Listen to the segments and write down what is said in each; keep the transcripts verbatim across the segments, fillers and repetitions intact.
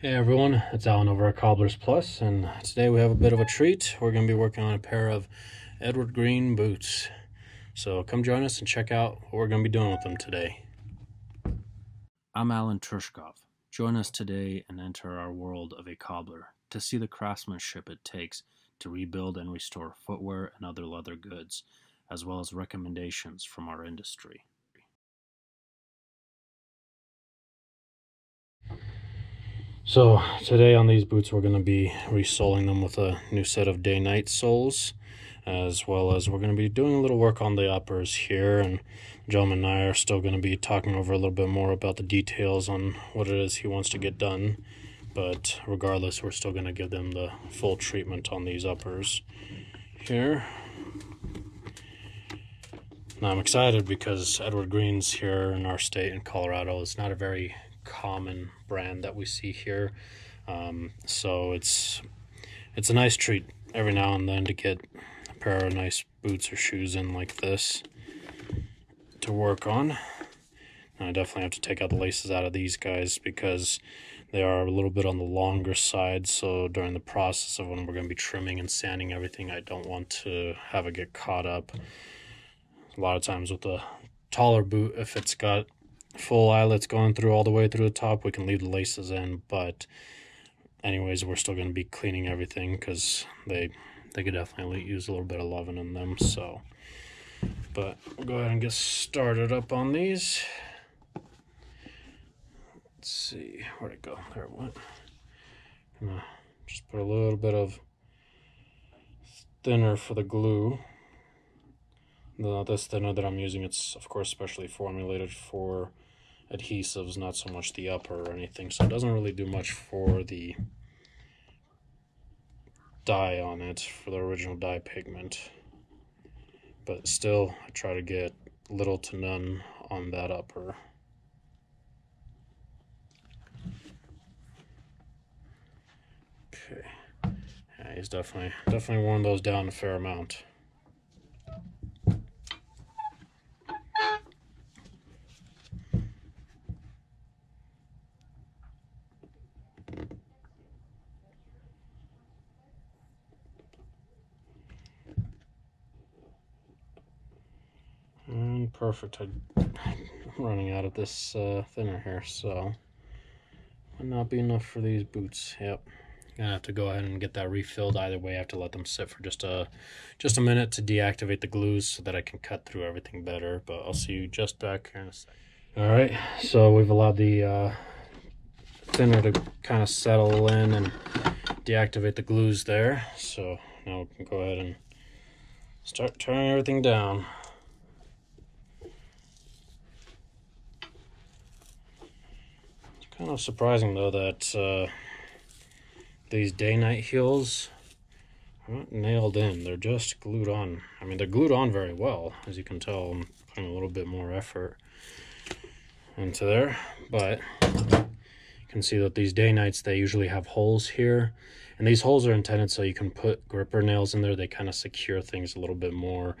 Hey everyone, it's Alan over at Cobblers Plus, and today we have a bit of a treat. We're going to be working on a pair of Edward Green boots. So come join us and check out what we're going to be doing with them today. I'm Alan Turskoff. Join us today and enter our world of a cobbler to see the craftsmanship it takes to rebuild and restore footwear and other leather goods, as well as recommendations from our industry. So today on these boots we're going to be resoling them with a new set of Dainite soles, as well as we're going to be doing a little work on the uppers here, and John and I are still going to be talking over a little bit more about the details on what it is he wants to get done, but regardless we're still going to give them the full treatment on these uppers here. Now I'm excited because Edward Green's here in our state in Colorado. It's not a very common brand that we see here, um, so it's it's a nice treat every now and then to get a pair of nice boots or shoes in like this to work on. And I definitely have to take out the laces out of these guys because they are a little bit on the longer side, so during the process of when we're going to be trimming and sanding everything, I don't want to have it get caught up. A lot of times with a taller boot, if it's got full eyelets going through all the way through the top, we can leave the laces in, but anyways we're still going to be cleaning everything because they they could definitely use a little bit of loving in them. So but we'll go ahead and get started up on these. Let's see, where'd it go? There it went. I'm gonna just put a little bit of thinner for the glue. Now, this thinner that I'm using, it's of course specially formulated for adhesives, not so much the upper or anything, so it doesn't really do much for the dye on it, for the original dye pigment, but still I try to get little to none on that upper. Okay, yeah, he's definitely definitely worn those down a fair amount. Perfect. I'm running out of this uh, thinner here, so might not be enough for these boots. Yep, gonna have to go ahead and get that refilled. Either way, I have to let them sit for just a just a minute to deactivate the glues so that I can cut through everything better. But I'll see you just back here in a second. All right, so we've allowed the uh, thinner to kind of settle in and deactivate the glues there. So now we can go ahead and start turning everything down. Kind of surprising though that uh, these Dainite heels are not nailed in, they're just glued on. I mean, they're glued on very well, as you can tell. I'm putting a little bit more effort into there, but you can see that these Dainites, they usually have holes here, and these holes are intended so you can put gripper nails in there. They kind of secure things a little bit more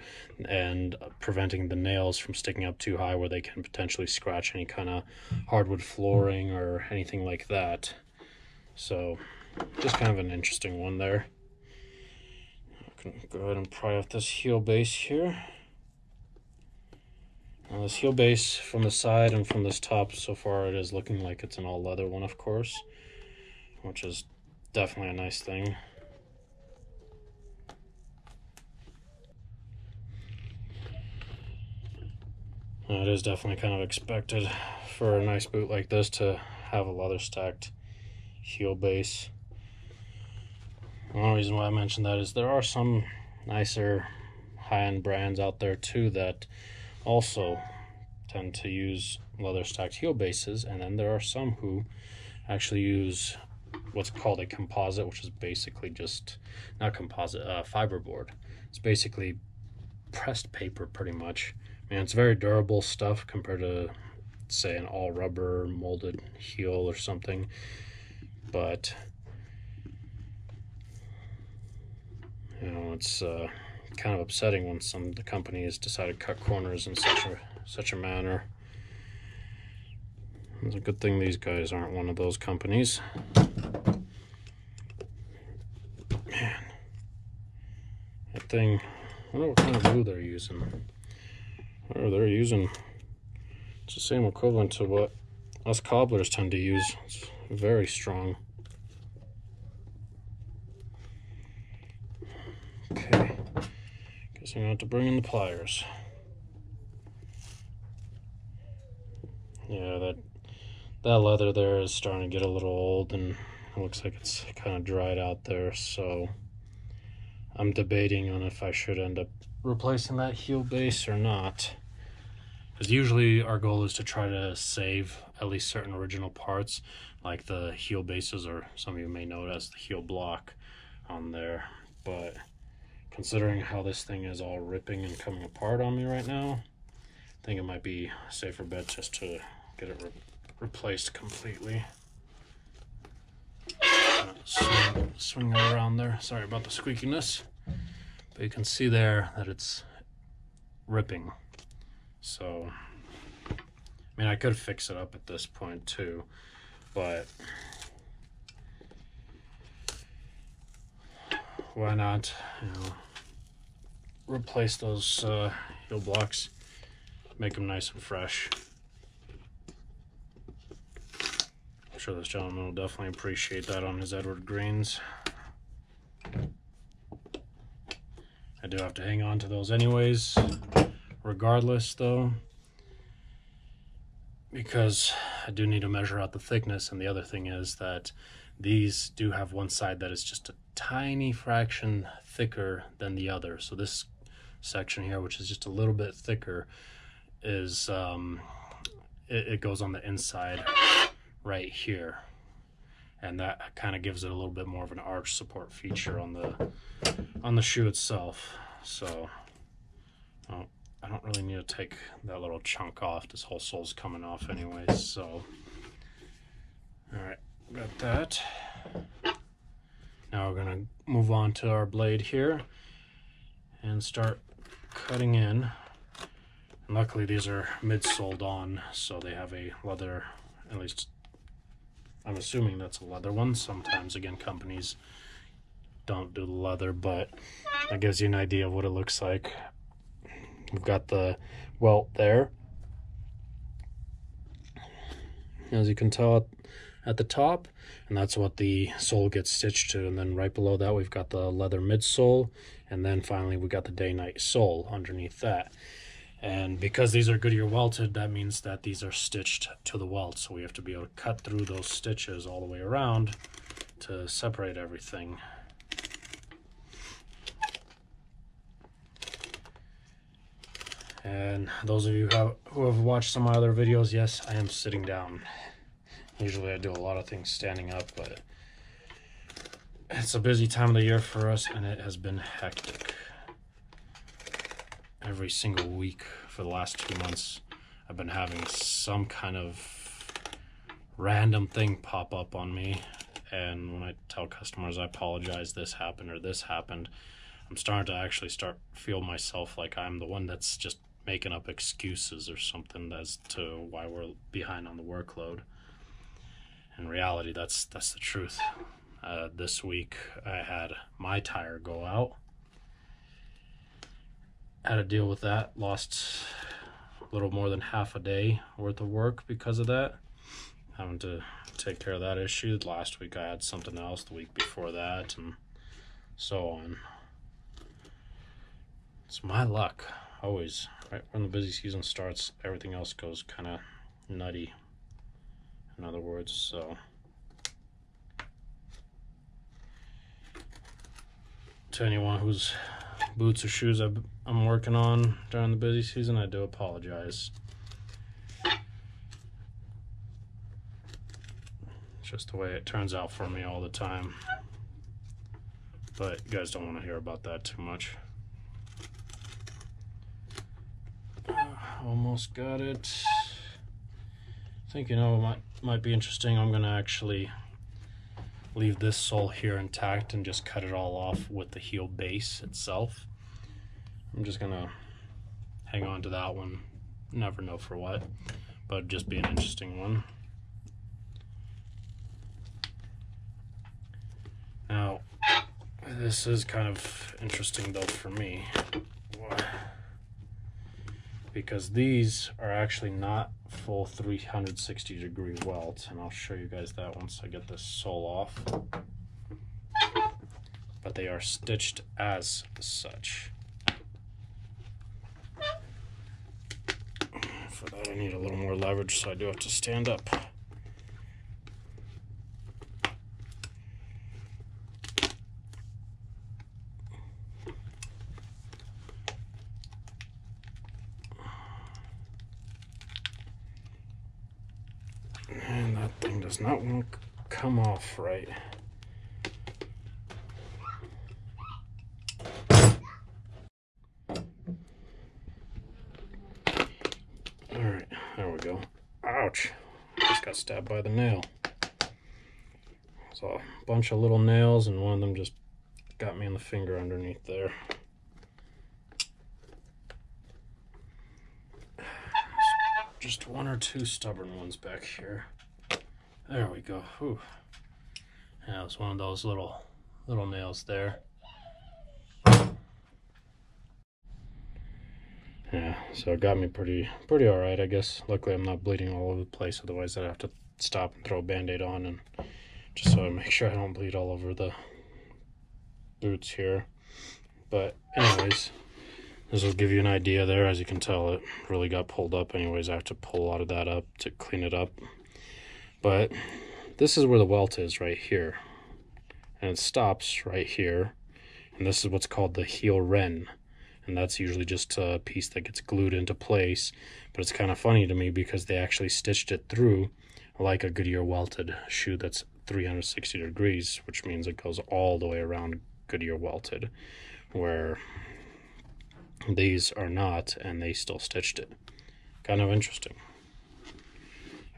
and preventing the nails from sticking up too high where they can potentially scratch any kind of hardwood flooring or anything like that. So just kind of an interesting one there. I can go ahead and pry off this heel base here. Now this heel base from the side and from this top, so far it is looking like it's an all leather one, of course, which is definitely a nice thing. Now it is definitely kind of expected for a nice boot like this to have a leather stacked heel base. The only reason why I mentioned that is there are some nicer high-end brands out there too that also tend to use leather stacked heel bases, and then there are some who actually use what's called a composite, which is basically just not composite, uh, fiberboard. It's basically pressed paper pretty much. I mean, it's very durable stuff compared to say an all rubber molded heel or something, but you know, it's uh kind of upsetting when some of the companies decide to cut corners in such a such a manner. It's a good thing these guys aren't one of those companies. Man, that thing, I don't know what kind of glue they're using. Or they're using, it's the same equivalent to what us cobblers tend to use. It's very strong. Okay, guess I'm gonna have to bring in the pliers. Yeah, that that leather there is starting to get a little old, and it looks like it's kind of dried out there, so I'm debating on if I should end up replacing that heel base or not, because usually our goal is to try to save at least certain original parts, like the heel bases, or some of you may notice the heel block on there. But considering how this thing is all ripping and coming apart on me right now, I think it might be a safer bet just to get it re replaced completely. Swing, swing it around there. Sorry about the squeakiness, but you can see there that it's ripping. So, I mean, I could fix it up at this point too, but why not, you know, replace those uh, heel blocks, make them nice and fresh. I'm sure this gentleman will definitely appreciate that on his Edward Greens. I do have to hang on to those anyways, regardless though, because I do need to measure out the thickness. And the other thing is that these do have one side that is just a tiny fraction thicker than the other. So this section here, which is just a little bit thicker, is um, it, it goes on the inside right here, and that kind of gives it a little bit more of an arch support feature on the on the shoe itself. So oh, I don't really need to take that little chunk off. This whole sole's coming off anyways. So all right, got that. Now we're gonna move on to our blade here and start cutting in. And luckily these are mid-soled on, so they have a leather, at least I'm assuming that's a leather one. Sometimes, again, companies don't do the leather, but that gives you an idea of what it looks like. We've got the welt there, as you can tell at the top, and that's what the sole gets stitched to. And then right below that we've got the leather midsole, and then finally we got the Dainite sole underneath that. And because these are Goodyear welted, that means that these are stitched to the welt, so we have to be able to cut through those stitches all the way around to separate everything. And those of you who have watched some of my other videos, yes, I am sitting down. Usually I do a lot of things standing up, but it's a busy time of the year for us, and it has been hectic. Every single week for the last two months, I've been having some kind of random thing pop up on me. And when I tell customers, I apologize, this happened or this happened, I'm starting to actually start feel myself like I'm the one that's just making up excuses or something as to why we're behind on the workload. In reality, that's that's the truth. Uh, this week, I had my tire go out. Had to deal with that. Lost a little more than half a day worth of work because of that. Having to take care of that issue. Last week, I had something else. The week before that, and so on. It's my luck. Always. Right when the busy season starts, everything else goes kind of nutty. In other words, so to anyone whose boots or shoes I've, I'm working on during the busy season, I do apologize. It's just the way it turns out for me all the time. But you guys don't want to hear about that too much. Uh, almost got it. I think, you know, it might, might be interesting. I'm gonna actually leave this sole here intact and just cut it all off with the heel base itself. I'm just gonna hang on to that one. Never know for what, but it'd just be an interesting one. This is kind of interesting though for me, because these are actually not full three hundred sixty degree welds, and I'll show you guys that once I get this sole off. But they are stitched as such. For that I need a little more leverage, so I do have to stand up. And that thing does not want to come off right. Ouch, just got stabbed by the nail. So a bunch of little nails, and one of them just got me in the finger underneath there. Just one or two stubborn ones back here. There we go. Whew. Yeah, it was one of those little little nails there. Yeah, so it got me pretty pretty all right, I guess. Luckily I'm not bleeding all over the place, otherwise I'd have to stop and throw a band-aid on, and just so I make sure I don't bleed all over the boots here. But anyways, this will give you an idea there. As you can tell, it really got pulled up. Anyways, I have to pull a lot of that up to clean it up. But this is where the welt is right here, and it stops right here, and this is what's called the heel wren. And that's usually just a piece that gets glued into place. But it's kind of funny to me because they actually stitched it through like a Goodyear welted shoe that's three hundred sixty degrees, which means it goes all the way around Goodyear welted, where these are not, and they still stitched it. Kind of interesting,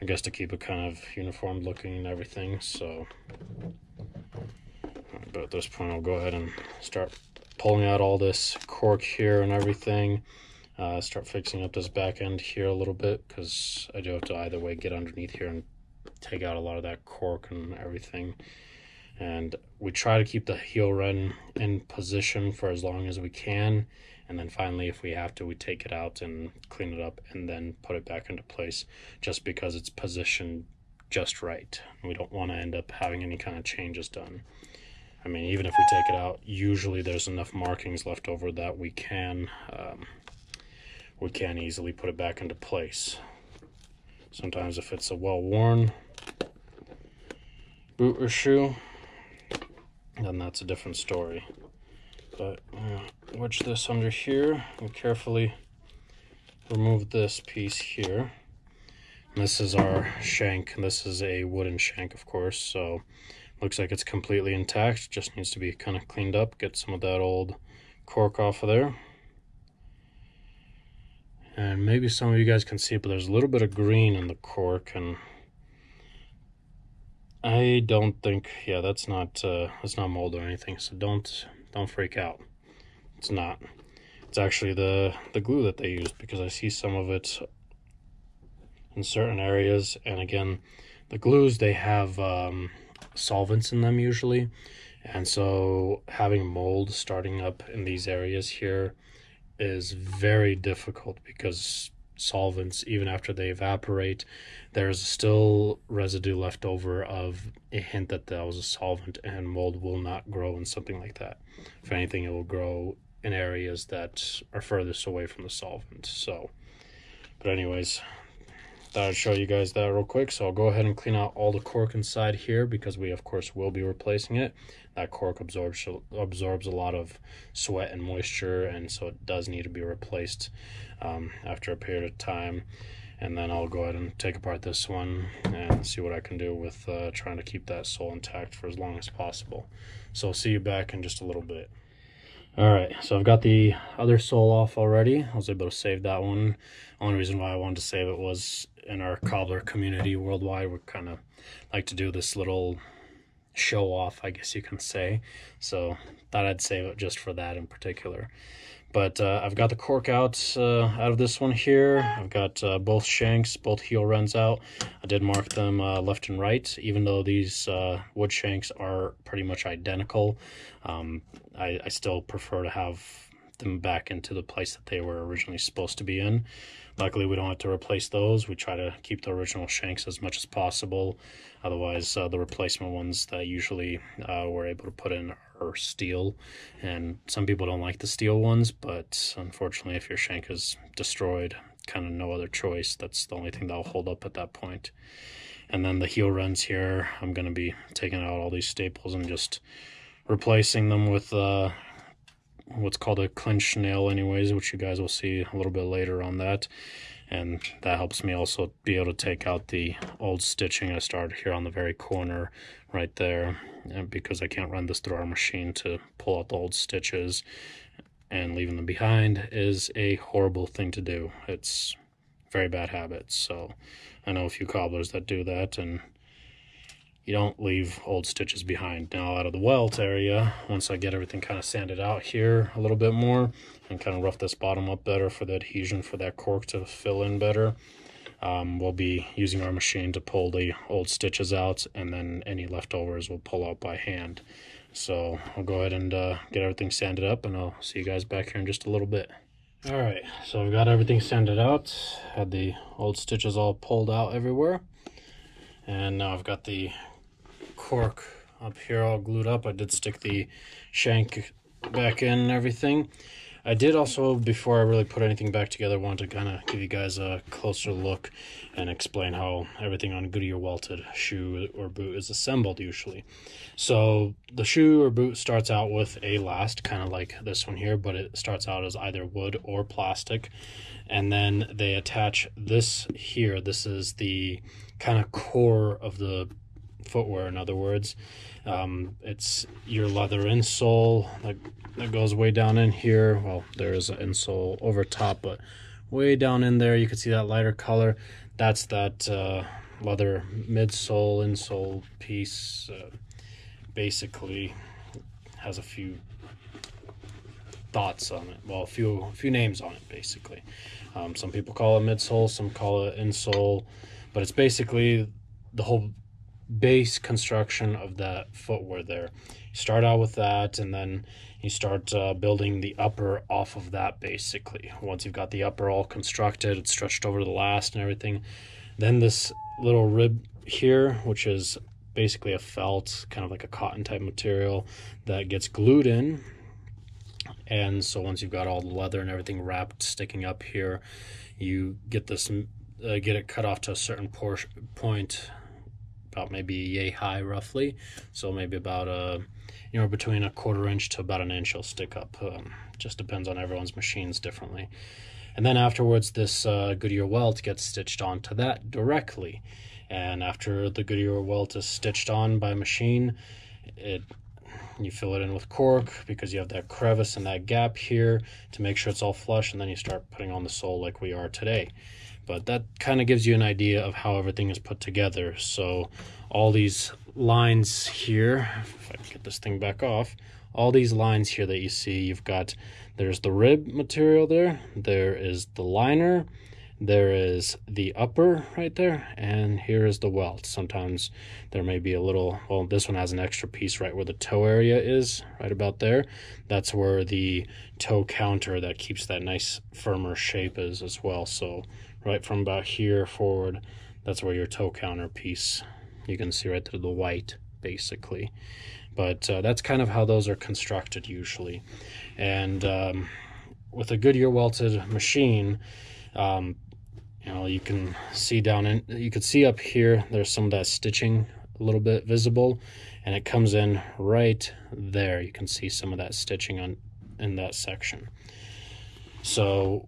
I guess, to keep it kind of uniform looking and everything. So, but at this point I'll go ahead and start pulling out all this cork here and everything. Uh, start fixing up this back end here a little bit, because I do have to either way get underneath here and take out a lot of that cork and everything. And we try to keep the heel wren in position for as long as we can, and then finally if we have to, we take it out and clean it up and then put it back into place, just because it's positioned just right. We don't want to end up having any kind of changes done. I mean, even if we take it out, usually there's enough markings left over that we can um, we can easily put it back into place. Sometimes if it's a well-worn boot or shoe, then that's a different story. But uh, wedge this under here and carefully remove this piece here. And this is our shank. This is a wooden shank, of course, so looks like it's completely intact, just needs to be kind of cleaned up, get some of that old cork off of there. And maybe some of you guys can see it, but there's a little bit of green in the cork, and I don't think, yeah, that's not uh, that's not mold or anything, so don't don't freak out. It's not. It's actually the the glue that they used, because I see some of it in certain areas, and again, the glues, they have um, solvents in them usually, and so having mold starting up in these areas here is very difficult, because solvents, even after they evaporate, there's still residue left over of a hint that that was a solvent, and mold will not grow in something like that. If anything, it will grow in areas that are furthest away from the solvent. So, but anyways, thought I'd show you guys that real quick. So I'll go ahead and clean out all the cork inside here, because we of course will be replacing it. That cork absorbs absorbs a lot of sweat and moisture, and so it does need to be replaced um, after a period of time. And then I'll go ahead and take apart this one and see what I can do with uh, trying to keep that sole intact for as long as possible. So I'll see you back in just a little bit. Alright, so I've got the other sole off already. I was able to save that one. Only reason why I wanted to save it was in our cobbler community worldwide, we kind of like to do this little show off, I guess you can say. So thought I'd save it just for that in particular. But uh, I've got the cork out uh, out of this one here. I've got uh, both shanks, both heel runs out. I did mark them uh, left and right, even though these uh, wood shanks are pretty much identical. Um, I, I still prefer to have them back into the place that they were originally supposed to be in. Luckily, we don't have to replace those. We try to keep the original shanks as much as possible. Otherwise, uh, the replacement ones that usually uh, we're able to put in are steel. And some people don't like the steel ones, but unfortunately, if your shank is destroyed, kind of no other choice. That's the only thing that'll hold up at that point. And then the heel runs here, I'm going to be taking out all these staples and just replacing them with uh, what's called a clinch nail anyways, which you guys will see a little bit later on that. And that helps me also be able to take out the old stitching I started here on the very corner right there, and because I can't run this through our machine to pull out the old stitches, and leaving them behind is a horrible thing to do. It's very bad habit. So I know a few cobblers that do that, and you don't leave old stitches behind. Now, out of the welt area, once I get everything kind of sanded out here a little bit more and kind of rough this bottom up better for the adhesion for that cork to fill in better, um, we'll be using our machine to pull the old stitches out, and then any leftovers we'll pull out by hand. So I'll go ahead and uh, get everything sanded up, and I'll see you guys back here in just a little bit. All right, so I've got everything sanded out, had the old stitches all pulled out everywhere, and now I've got the cork up here all glued up. I did stick the shank back in and everything. I did also, before I really put anything back together, want to kind of give you guys a closer look and explain how everything on a Goodyear welted shoe or boot is assembled usually. So the shoe or boot starts out with a last, kind of like this one here, but it starts out as either wood or plastic. And then they attach this here. This is the kind of core of the footwear, in other words. Um, it's your leather insole that, that goes way down in here. Well, there is an insole over top, but way down in there you can see that lighter color. That's that uh, leather midsole, insole piece. Uh, basically has a few thoughts on it, well, a few, a few names on it basically. Um, some people call it midsole, some call it insole, but it's basically the whole base construction of that footwear there. You start out with that, and then you start uh, building the upper off of that basically. Once you've got the upper all constructed, it's stretched over to the last and everything, then this little rib here, which is basically a felt, kind of like a cotton type material, that gets glued in. And so once you've got all the leather and everything wrapped sticking up here, you get this uh, get it cut off to a certain portion point, about maybe yay high roughly. So maybe about a, you know, between a quarter inch to about an inch will stick up. Um, just depends on everyone's machines differently. And then afterwards, this uh, Goodyear welt gets stitched onto that directly. And after the Goodyear welt is stitched on by machine, it you fill it in with cork, because you have that crevice and that gap here to make sure it's all flush, and then you start putting on the sole like we are today. But that kind of gives you an idea of how everything is put together. So all these lines here, if I can get this thing back off, all these lines here that you see, you've got, there's the rib material there, there is the liner, there is the upper right there, and here is the welt. Sometimes there may be a little, well, this one has an extra piece right where the toe area is, right about there. That's where the toe counter that keeps that nice firmer shape is as well. So right from about here forward, that's where your toe counter piece, you can see right through the white basically. But uh, that's kind of how those are constructed usually. And um, with a Goodyear welted machine, um, you know, you can see down in, you could see up here, there's some of that stitching a little bit visible, and it comes in right there. You can see some of that stitching on in that section. So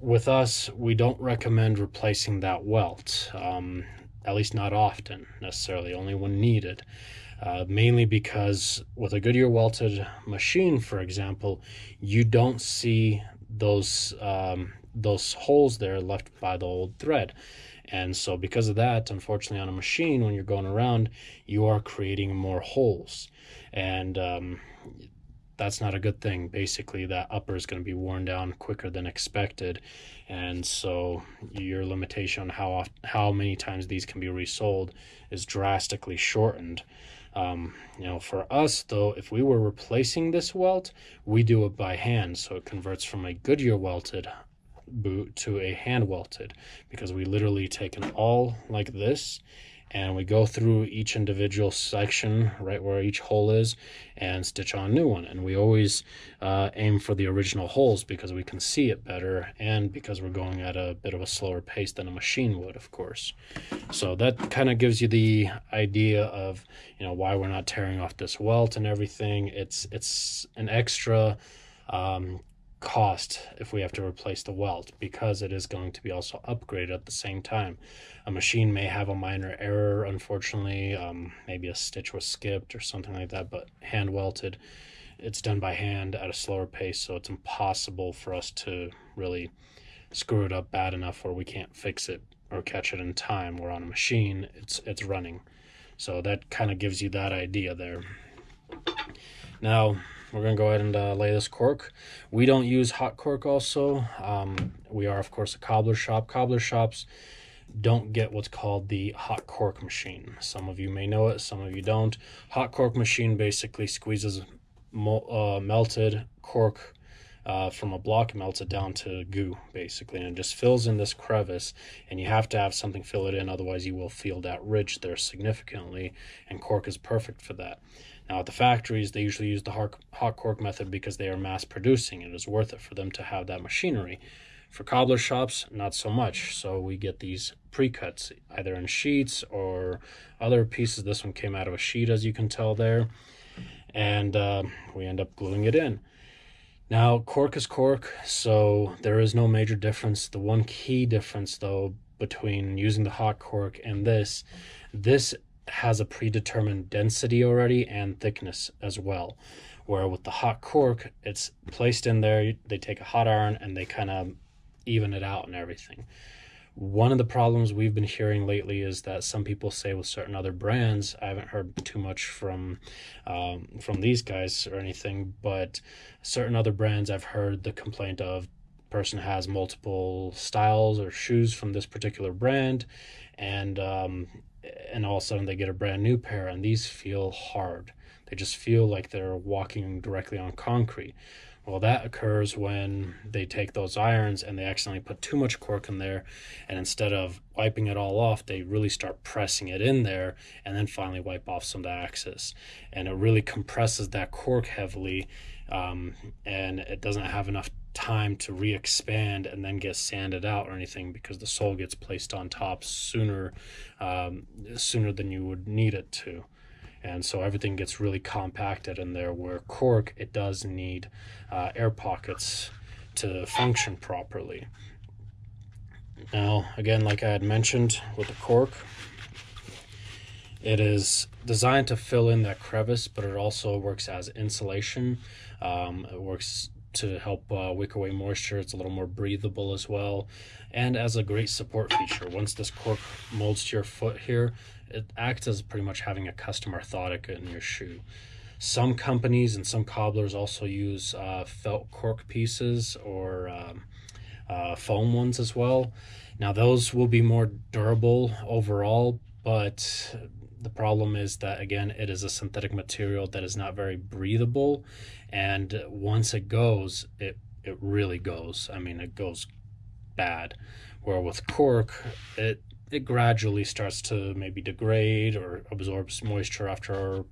with us, we don't recommend replacing that welt, um, at least not often necessarily, only when needed. Uh, mainly because with a Goodyear welted machine, for example, you don't see those um, those holes there left by the old thread. And so because of that, unfortunately, on a machine, when you're going around, you are creating more holes. And um, that's not a good thing. Basically, that upper is going to be worn down quicker than expected, and so your limitation on how oft, how many times these can be resold is drastically shortened. Um, you know, for us though, if we were replacing this welt, we do it by hand, so it converts from a Goodyear welted boot to a hand welted, because we literally take an awl like this, and we go through each individual section right where each hole is and stitch on a new one. And we always uh, aim for the original holes because we can see it better, and because we're going at a bit of a slower pace than a machine would, of course. So that kind of gives you the idea of, you know, why we're not tearing off this welt and everything. It's, it's an extra um, cost if we have to replace the welt, because it is going to be also upgraded at the same time. A machine may have a minor error, unfortunately, um, maybe a stitch was skipped or something like that, but hand welted, it's done by hand at a slower pace, so it's impossible for us to really screw it up bad enough where we can't fix it or catch it in time. We're on a machine, it's it's running. So that kind of gives you that idea there. Now we're going to go ahead and uh, lay this cork. We don't use hot cork also. Um, we are, of course, a cobbler shop. Cobbler shops don't get what's called the hot cork machine. Some of you may know it, some of you don't. Hot cork machine basically squeezes uh, melted cork uh, from a block and melts it down to goo, basically, and it just fills in this crevice, and you have to have something fill it in, otherwise you will feel that ridge there significantly, and cork is perfect for that. Now at the factories, they usually use the hot cork method because they are mass producing. It is worth it for them to have that machinery. For cobbler shops, not so much. So we get these pre-cuts, either in sheets or other pieces. This one came out of a sheet, as you can tell there. And uh, we end up gluing it in. Now, cork is cork, so there is no major difference. The one key difference, though, between using the hot cork and this, this has a predetermined density already and thickness as well, where with the hot cork, it's placed in there, they take a hot iron and they kind of even it out and everything. One of the problems we've been hearing lately is that some people say with certain other brands, I haven't heard too much from um, from these guys or anything, but certain other brands I've heard the complaint of person has multiple styles or shoes from this particular brand, and um and all of a sudden they get a brand new pair and these feel hard. They just feel like they're walking directly on concrete. Well, that occurs when they take those irons and they accidentally put too much cork in there, and instead of wiping it all off, they really start pressing it in there and then finally wipe off some of the excess. And it really compresses that cork heavily, um, and it doesn't have enough time to re-expand and then get sanded out or anything, because the sole gets placed on top sooner um, sooner than you would need it to. And so everything gets really compacted in there, where cork, it does need uh, air pockets to function properly. Now, again, like I had mentioned with the cork, it is designed to fill in that crevice, but it also works as insulation. Um, it works to help uh, wick away moisture. It's a little more breathable as well, and as a great support feature. Once this cork molds to your foot here, it acts as pretty much having a custom orthotic in your shoe. Some companies and some cobblers also use uh, felt cork pieces or um, uh, foam ones as well. Now those will be more durable overall, but the problem is that, again, it is a synthetic material that is not very breathable, and once it goes, it it really goes. I mean, it goes bad. Where with cork, it it gradually starts to maybe degrade or absorbs moisture after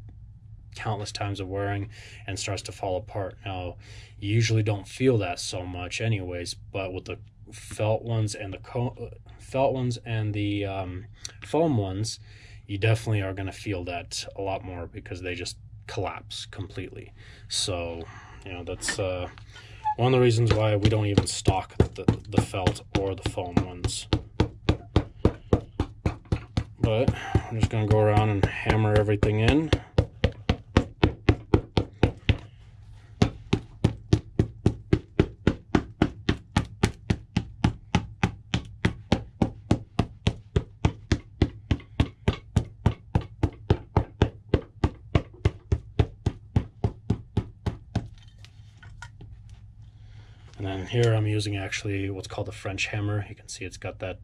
countless times of wearing and starts to fall apart. Now, you usually don't feel that so much, anyways, but with the felt ones and the co felt ones and the um, foam ones, you definitely are going to feel that a lot more, because they just collapse completely. So, you know, that's uh, one of the reasons why we don't even stock the, the felt or the foam ones. But I'm just going to go around and hammer everything in. And then here I'm using actually what's called a French hammer. You can see it's got that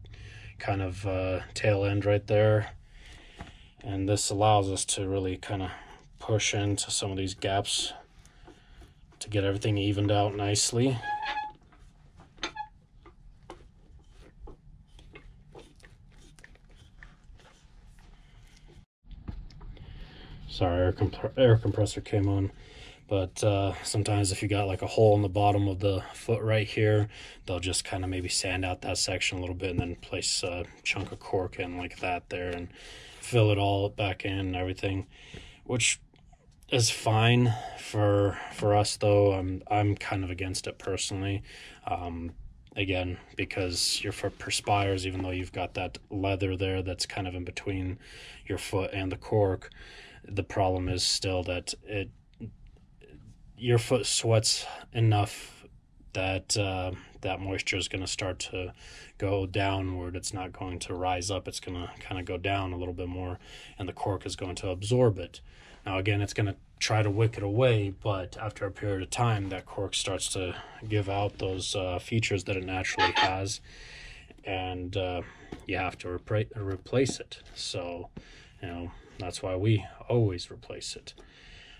kind of uh, tail end right there. And this allows us to really kind of push into some of these gaps to get everything evened out nicely. Sorry, air, comp air compressor came on. But uh, sometimes if you got like a hole in the bottom of the foot right here, they'll just kind of maybe sand out that section a little bit and then place a chunk of cork in like that there and fill it all back in and everything, which is fine for for us though. I'm, I'm kind of against it personally. Um, again, because your foot perspires, even though you've got that leather there that's kind of in between your foot and the cork, the problem is still that it your foot sweats enough that uh, that moisture is going to start to go downward. It's not going to rise up. It's going to kind of go down a little bit more, and the cork is going to absorb it. Now, again, it's going to try to wick it away, but after a period of time, that cork starts to give out those uh, features that it naturally has, and uh, you have to repra- replace it. So, you know, that's why we always replace it.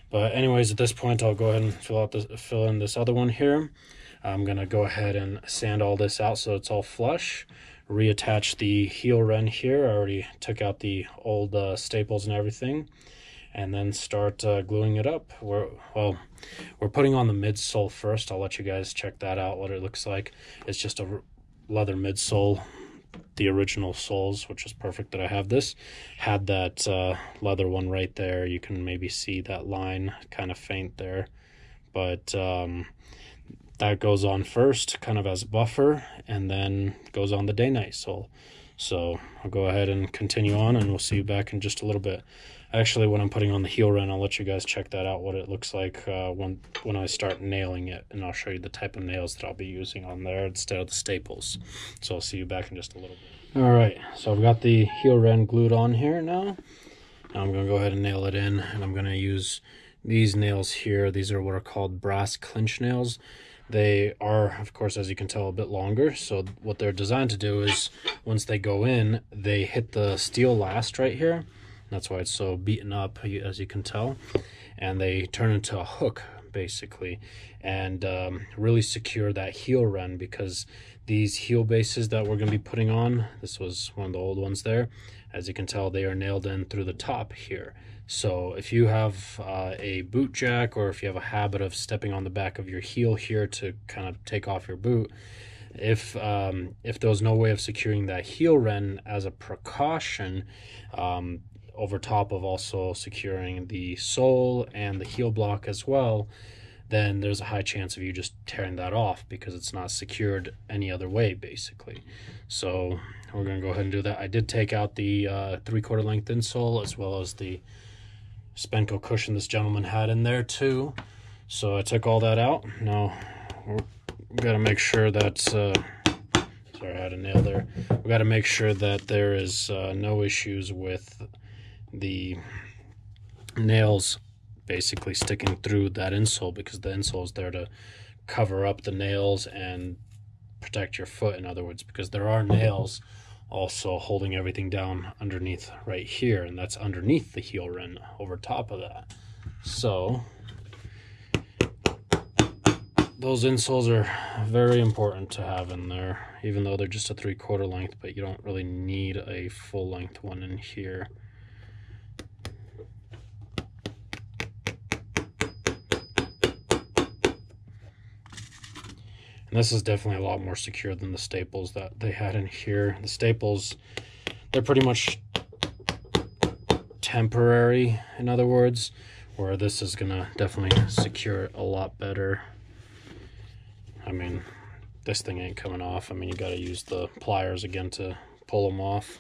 But anyways, at this point, I'll go ahead and fill out this, fill in this other one here. I'm going to go ahead and sand all this out so it's all flush. Reattach the heel wren here. I already took out the old uh, staples and everything. And then start uh, gluing it up. We're, well, we're putting on the midsole first. I'll let you guys check that out, what it looks like. It's just a leather midsole. The original soles, which is perfect that I have this, had that uh, leather one right there. You can maybe see that line kind of faint there, but um, that goes on first kind of as buffer and then goes on the Dainite sole. So I'll go ahead and continue on, and we'll see you back in just a little bit. Actually, when I'm putting on the heel wren, I'll let you guys check that out, what it looks like uh, when, when I start nailing it, and I'll show you the type of nails that I'll be using on there instead of the staples. So I'll see you back in just a little bit. All right, so I've got the heel wren glued on here now. Now I'm going to go ahead and nail it in, and I'm going to use these nails here. These are what are called brass clinch nails. They are, of course, as you can tell, a bit longer. So what they're designed to do is once they go in, they hit the steel last right here. That's why it's so beaten up, as you can tell. And they turn into a hook, basically, and um, really secure that heel wren, because these heel bases that we're going to be putting on, this was one of the old ones there, as you can tell, they are nailed in through the top here. So if you have uh, a boot jack, or if you have a habit of stepping on the back of your heel here to kind of take off your boot, if um, if there's no way of securing that heel wren as a precaution, um, over top of also securing the sole and the heel block as well, then there's a high chance of you just tearing that off because it's not secured any other way, basically. So we're gonna go ahead and do that. I did take out the uh, three-quarter length insole as well as the Spenco cushion this gentleman had in there too. So I took all that out. Now we gotta make sure that, uh, sorry, I had a nail there. We gotta make sure that there is uh, no issues with the nails basically sticking through that insole, because the insole is there to cover up the nails and protect your foot, in other words, because there are nails also holding everything down underneath right here, and that's underneath the heel wren over top of that. So those insoles are very important to have in there, even though they're just a three-quarter length, but you don't really need a full length one in here. And this is definitely a lot more secure than the staples that they had in here. The staples, they're pretty much temporary, in other words, where this is going to definitely secure it a lot better. I mean, this thing ain't coming off. I mean, you got to use the pliers again to pull them off.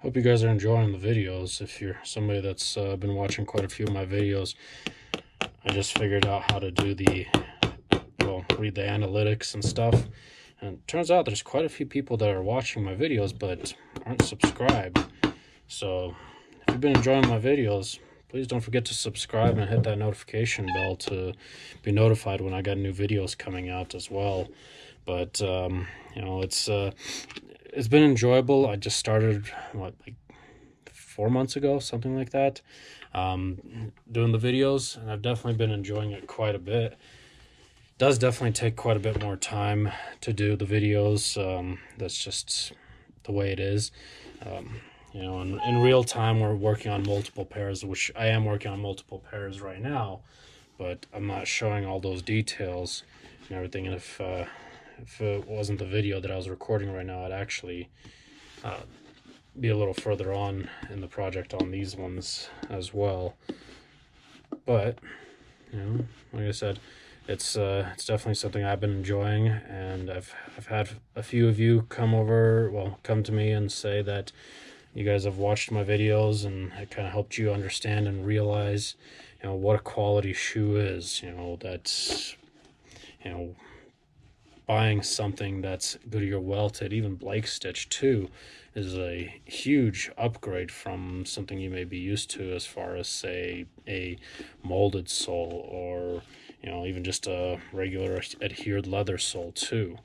Hope you guys are enjoying the videos. If you're somebody that's uh, been watching quite a few of my videos, I just figured out how to do the, well, read the analytics and stuff. And it turns out there's quite a few people that are watching my videos but aren't subscribed. So if you've been enjoying my videos, please don't forget to subscribe and hit that notification bell to be notified when I got new videos coming out as well. But um, you know, it's uh, it's been enjoyable. I just started what, like four months ago, something like that, um, doing the videos, and I've definitely been enjoying it quite a bit. Does definitely take quite a bit more time to do the videos. Um, that's just the way it is. Um, you know, in, in real time, we're working on multiple pairs, which I am working on multiple pairs right now, but I'm not showing all those details and everything. And if uh, if it wasn't the video that I was recording right now, I'd actually uh, be a little further on in the project on these ones as well. But you know, like I said, it's uh it's definitely something I've been enjoying, and I've I've had a few of you come over, well, come to me and say that you guys have watched my videos and it kind of helped you understand and realize, you know, what a quality shoe is. You know, that's, you know, buying something that's Goodyear welted, even Blake stitch too, is a huge upgrade from something you may be used to as far as, say, a molded sole, or, you know, even just a regular adhered leather sole too.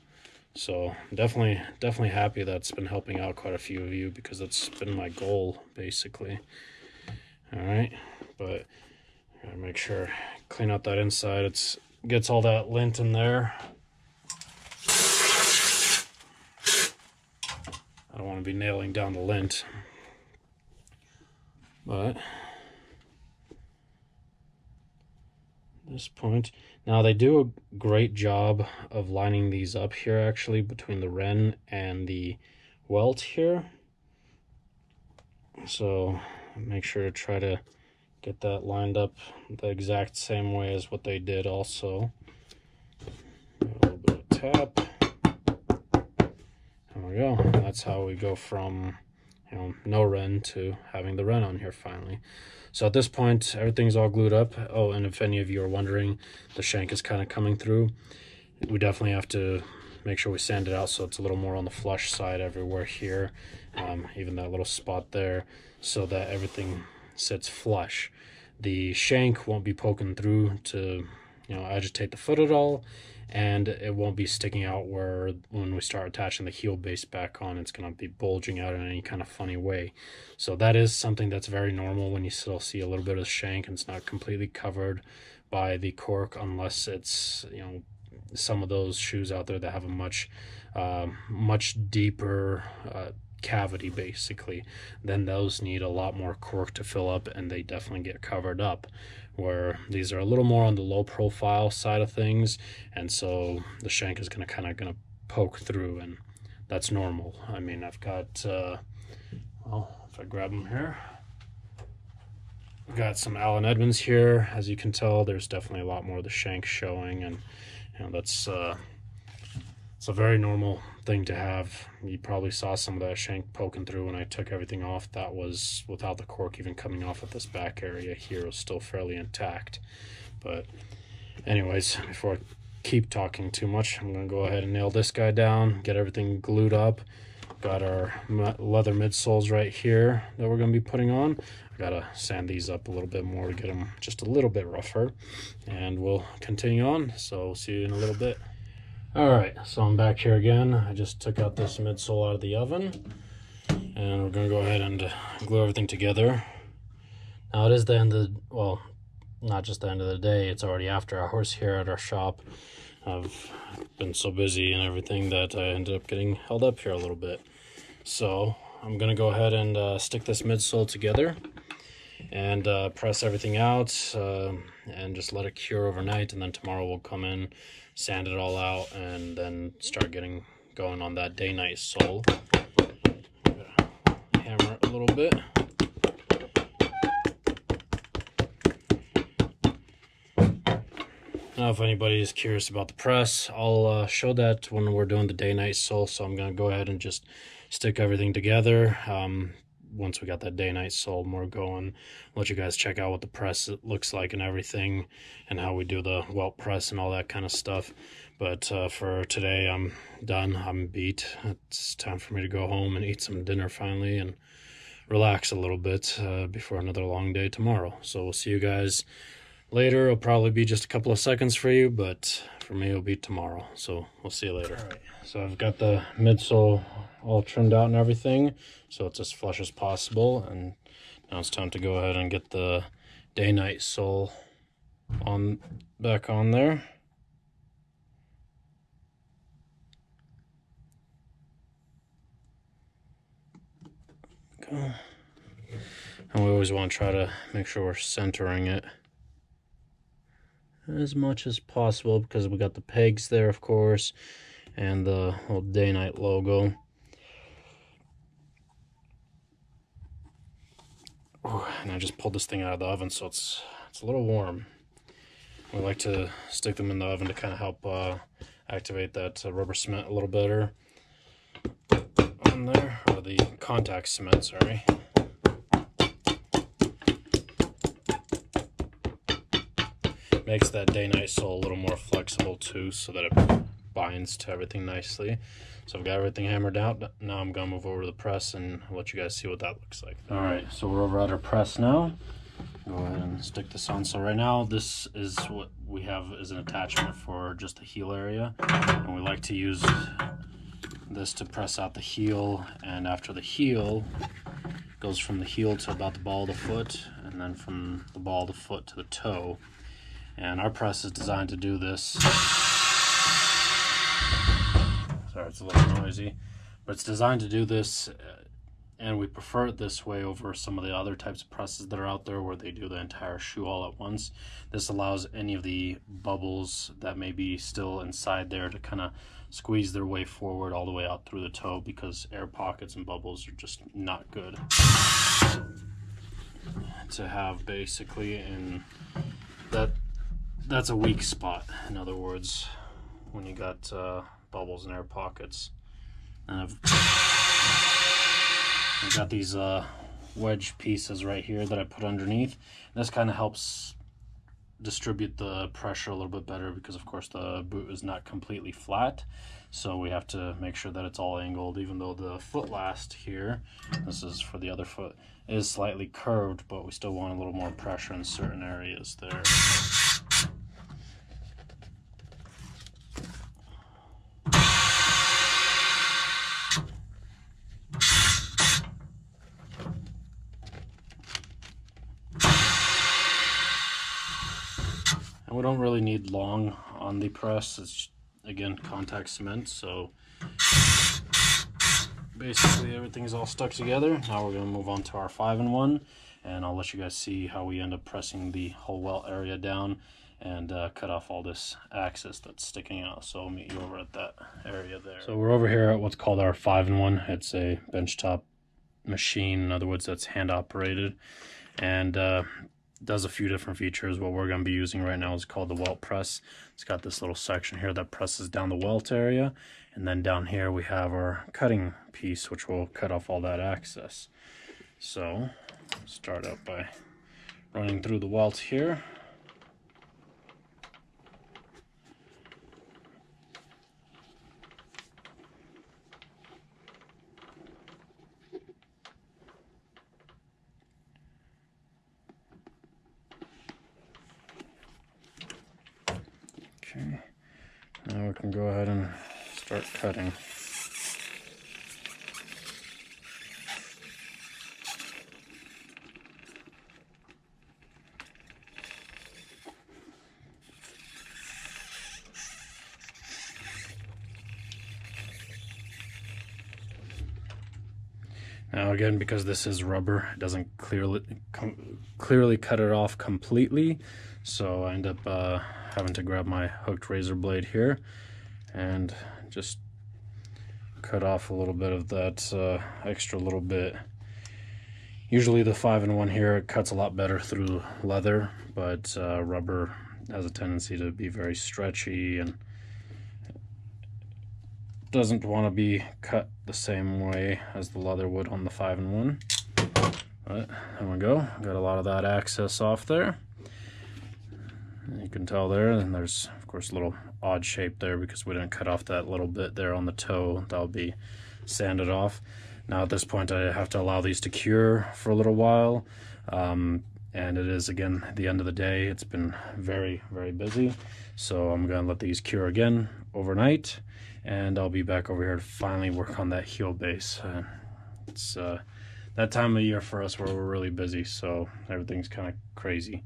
So definitely, definitely happy that's been helping out quite a few of you, because that's been my goal basically. All right, but I gotta make sure clean out that inside. It's gets all that lint in there. I don't want to be nailing down the lint, but at this point now, they do a great job of lining these up here, actually, between the Wren and the welt here. So make sure to try to get that lined up the exact same way as what they did. Also a little bit of tap. There we go. That's how we go from, you know, no Wren to having the Wren on here finally. So at this point, everything's all glued up. Oh, and if any of you are wondering, the shank is kind of coming through. We definitely have to make sure we sand it out so it's a little more on the flush side everywhere here, um, even that little spot there, so that everything sits flush. The shank won't be poking through to, you know, agitate the foot at all, and it won't be sticking out where when we start attaching the heel base back on, it's going to be bulging out in any kind of funny way. So that is something that's very normal when you still see a little bit of shank and it's not completely covered by the cork, unless it's, you know, some of those shoes out there that have a much uh, much deeper uh, cavity basically. Then those need a lot more cork to fill up, and they definitely get covered up, where these are a little more on the low profile side of things, and so the shank is going to kind of going to poke through, and that's normal. I mean, I've got uh well, if I grab them here, I've got some Allen Edmonds here. As you can tell, there's definitely a lot more of the shank showing, and you know, that's uh it's a very normal thing to have. You probably saw some of that shank poking through when I took everything off. That was without the cork even coming off at this back area here. It was still fairly intact. But anyways, before I keep talking too much, I'm going to go ahead and nail this guy down, get everything glued up. Got our leather midsoles right here that we're going to be putting on. I got to sand these up a little bit more to get them just a little bit rougher. And we'll continue on, so we'll see you in a little bit. Alright, so I'm back here again. I just took out this midsole out of the oven, and we're going to go ahead and glue everything together. Now it is the end of the, well, not just the end of the day, it's already after hours here at our shop. I've been so busy and everything that I ended up getting held up here a little bit. So I'm going to go ahead and uh, stick this midsole together and uh, press everything out, uh, and just let it cure overnight, and then tomorrow we'll come in, sand it all out, and then start getting going on that Dainite sole. Hammer it a little bit. Now if anybody is curious about the press, I'll uh, show that when we're doing the Dainite sole. So I'm going to go ahead and just stick everything together. Um, once we got that Dainite sold more going, let you guys check out what the press looks like and everything, and how we do the welt press and all that kind of stuff. But uh, for today, I'm done. I'm beat. It's time for me to go home and eat some dinner finally and relax a little bit uh, before another long day tomorrow. So we'll see you guys later. It'll probably be just a couple of seconds for you, but for me it'll be tomorrow. So we'll see you later. All right, so I've got the midsole all trimmed out and everything, so it's as flush as possible, and now it's time to go ahead and get the Dainite sole on back on there. And we always want to try to make sure we're centering it as much as possible, because we got the pegs there, of course, and the whole Dainite logo. Ooh, and I just pulled this thing out of the oven, so it's it's a little warm. We like to stick them in the oven to kind of help uh, activate that uh, rubber cement a little better on there. The contact cement, sorry. Makes that Dainite sole a little more flexible too, so that it binds to everything nicely. So I've got everything hammered out. Now I'm gonna move over to the press and let you guys see what that looks like. All right, so we're over at our press now. Go ahead and stick this on. So right now, this is what we have as an attachment for just the heel area, and we like to use this to press out the heel, and after the heel goes from the heel to about the ball of the foot, and then from the ball of the foot to the toe. And our press is designed to do this. Sorry, it's a little noisy, but it's designed to do this, and we prefer it this way over some of the other types of presses that are out there where they do the entire shoe all at once. This allows any of the bubbles that may be still inside there to kind of squeeze their way forward all the way out through the toe, because air pockets and bubbles are just not good to have, basically, and that that's a weak spot, in other words, when you got uh, bubbles and air pockets. And I've, I've got these uh, wedge pieces right here that I put underneath. This kind of helps distribute the pressure a little bit better, because of course the boot is not completely flat, so we have to make sure that it's all angled, even though the foot last here, this is for the other foot, is slightly curved, but we still want a little more pressure in certain areas there. We don't really need long on the press. It's, again, contact cement, so basically everything's all stuck together. Now we're going to move on to our five in one, and I'll let you guys see how we end up pressing the whole welt area down and uh, cut off all this axis that's sticking out. So I'll meet you over at that area there. So we're over here at what's called our five in one. It's a benchtop machine, in other words, that's hand operated, and uh, does a few different features. What we're going to be using right now is called the welt press. It's got this little section here that presses down the welt area, and then down here we have our cutting piece, which will cut off all that access. So start out by running through the welt here. Okay, now we can go ahead and start cutting. Now again, because this is rubber, it doesn't clearly clearly cut it off completely, so I end up uh, having to grab my hooked razor blade here and just cut off a little bit of that uh, extra little bit. Usually the five in one here, it cuts a lot better through leather, but uh, rubber has a tendency to be very stretchy and doesn't want to be cut the same way as the leather would on the five in one. Right, there we go. Got a lot of that access off there. You can tell there, and there's of course a little odd shape there because we didn't cut off that little bit there on the toe. That'll be sanded off. Now at this point I have to allow these to cure for a little while, um, and it is again the end of the day. It's been very very busy, so I'm gonna let these cure again overnight, and I'll be back over here to finally work on that heel base. Uh, it's uh, that time of year for us where we're really busy, so everything's kind of crazy.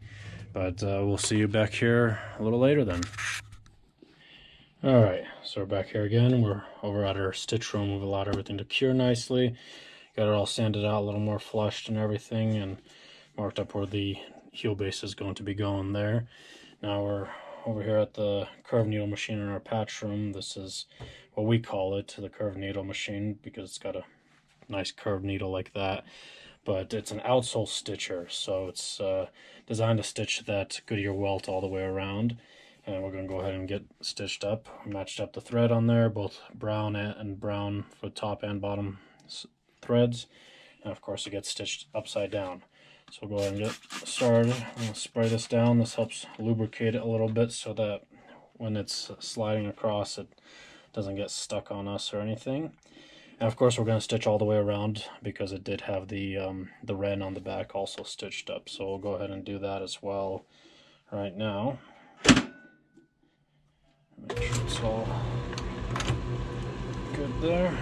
But uh, we'll see you back here a little later then. All right, so we're back here again. We're over at our stitch room. We've allowed everything to cure nicely. Got it all sanded out, a little more flushed and everything, and marked up where the heel base is going to be going there. Now we're over here at the curved needle machine in our patch room. This is what we call it, the curved needle machine, because it's got a nice curved needle like that. But it's an outsole stitcher, so it's uh, designed to stitch that Goodyear welt all the way around. And we're going to go ahead and get stitched up. I matched up the thread on there, both brown and brown for top and bottom threads. And of course it gets stitched upside down. So we'll go ahead and get started. I'm going to spray this down. This helps lubricate it a little bit so that when it's sliding across it doesn't get stuck on us or anything. And of course we're going to stitch all the way around because it did have the um, the wren on the back also stitched up. So we'll go ahead and do that as well right now. Make sure it's all good there.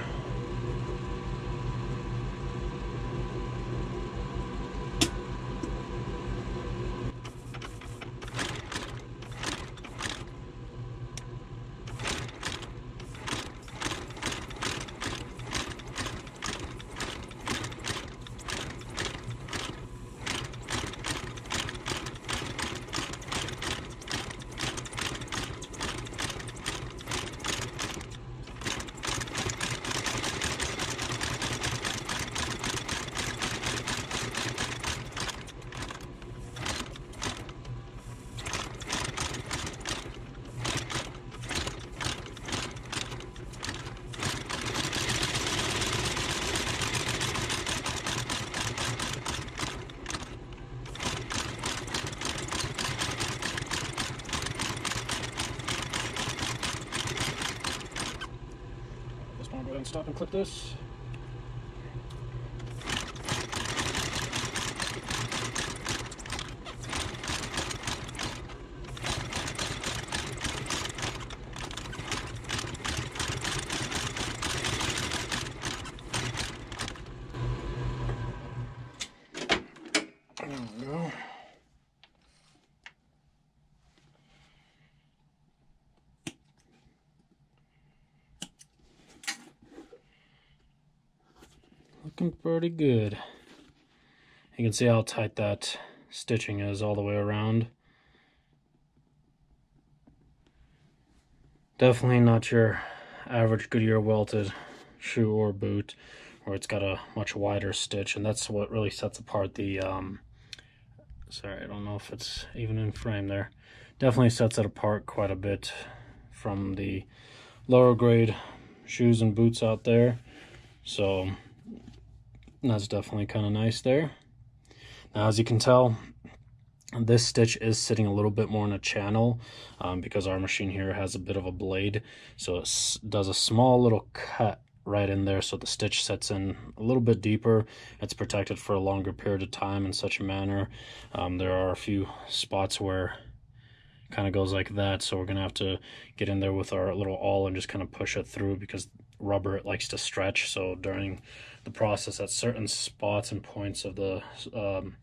Stop and clip this. There we go. Looking pretty good. You can see how tight that stitching is all the way around. Definitely not your average Goodyear welted shoe or boot, where it's got a much wider stitch, and that's what really sets apart the um sorry, I don't know if it's even in frame there. Definitely sets it apart quite a bit from the lower grade shoes and boots out there. So that's definitely kind of nice there. Now, as you can tell, this stitch is sitting a little bit more in a channel um, because our machine here has a bit of a blade. So it does a small little cut right in there, so the stitch sets in a little bit deeper. It's protected for a longer period of time in such a manner. Um, there are a few spots where it kind of goes like that. So we're going to have to get in there with our little awl and just kind of push it through, because rubber, it likes to stretch. So during the process, at certain spots and points of the um,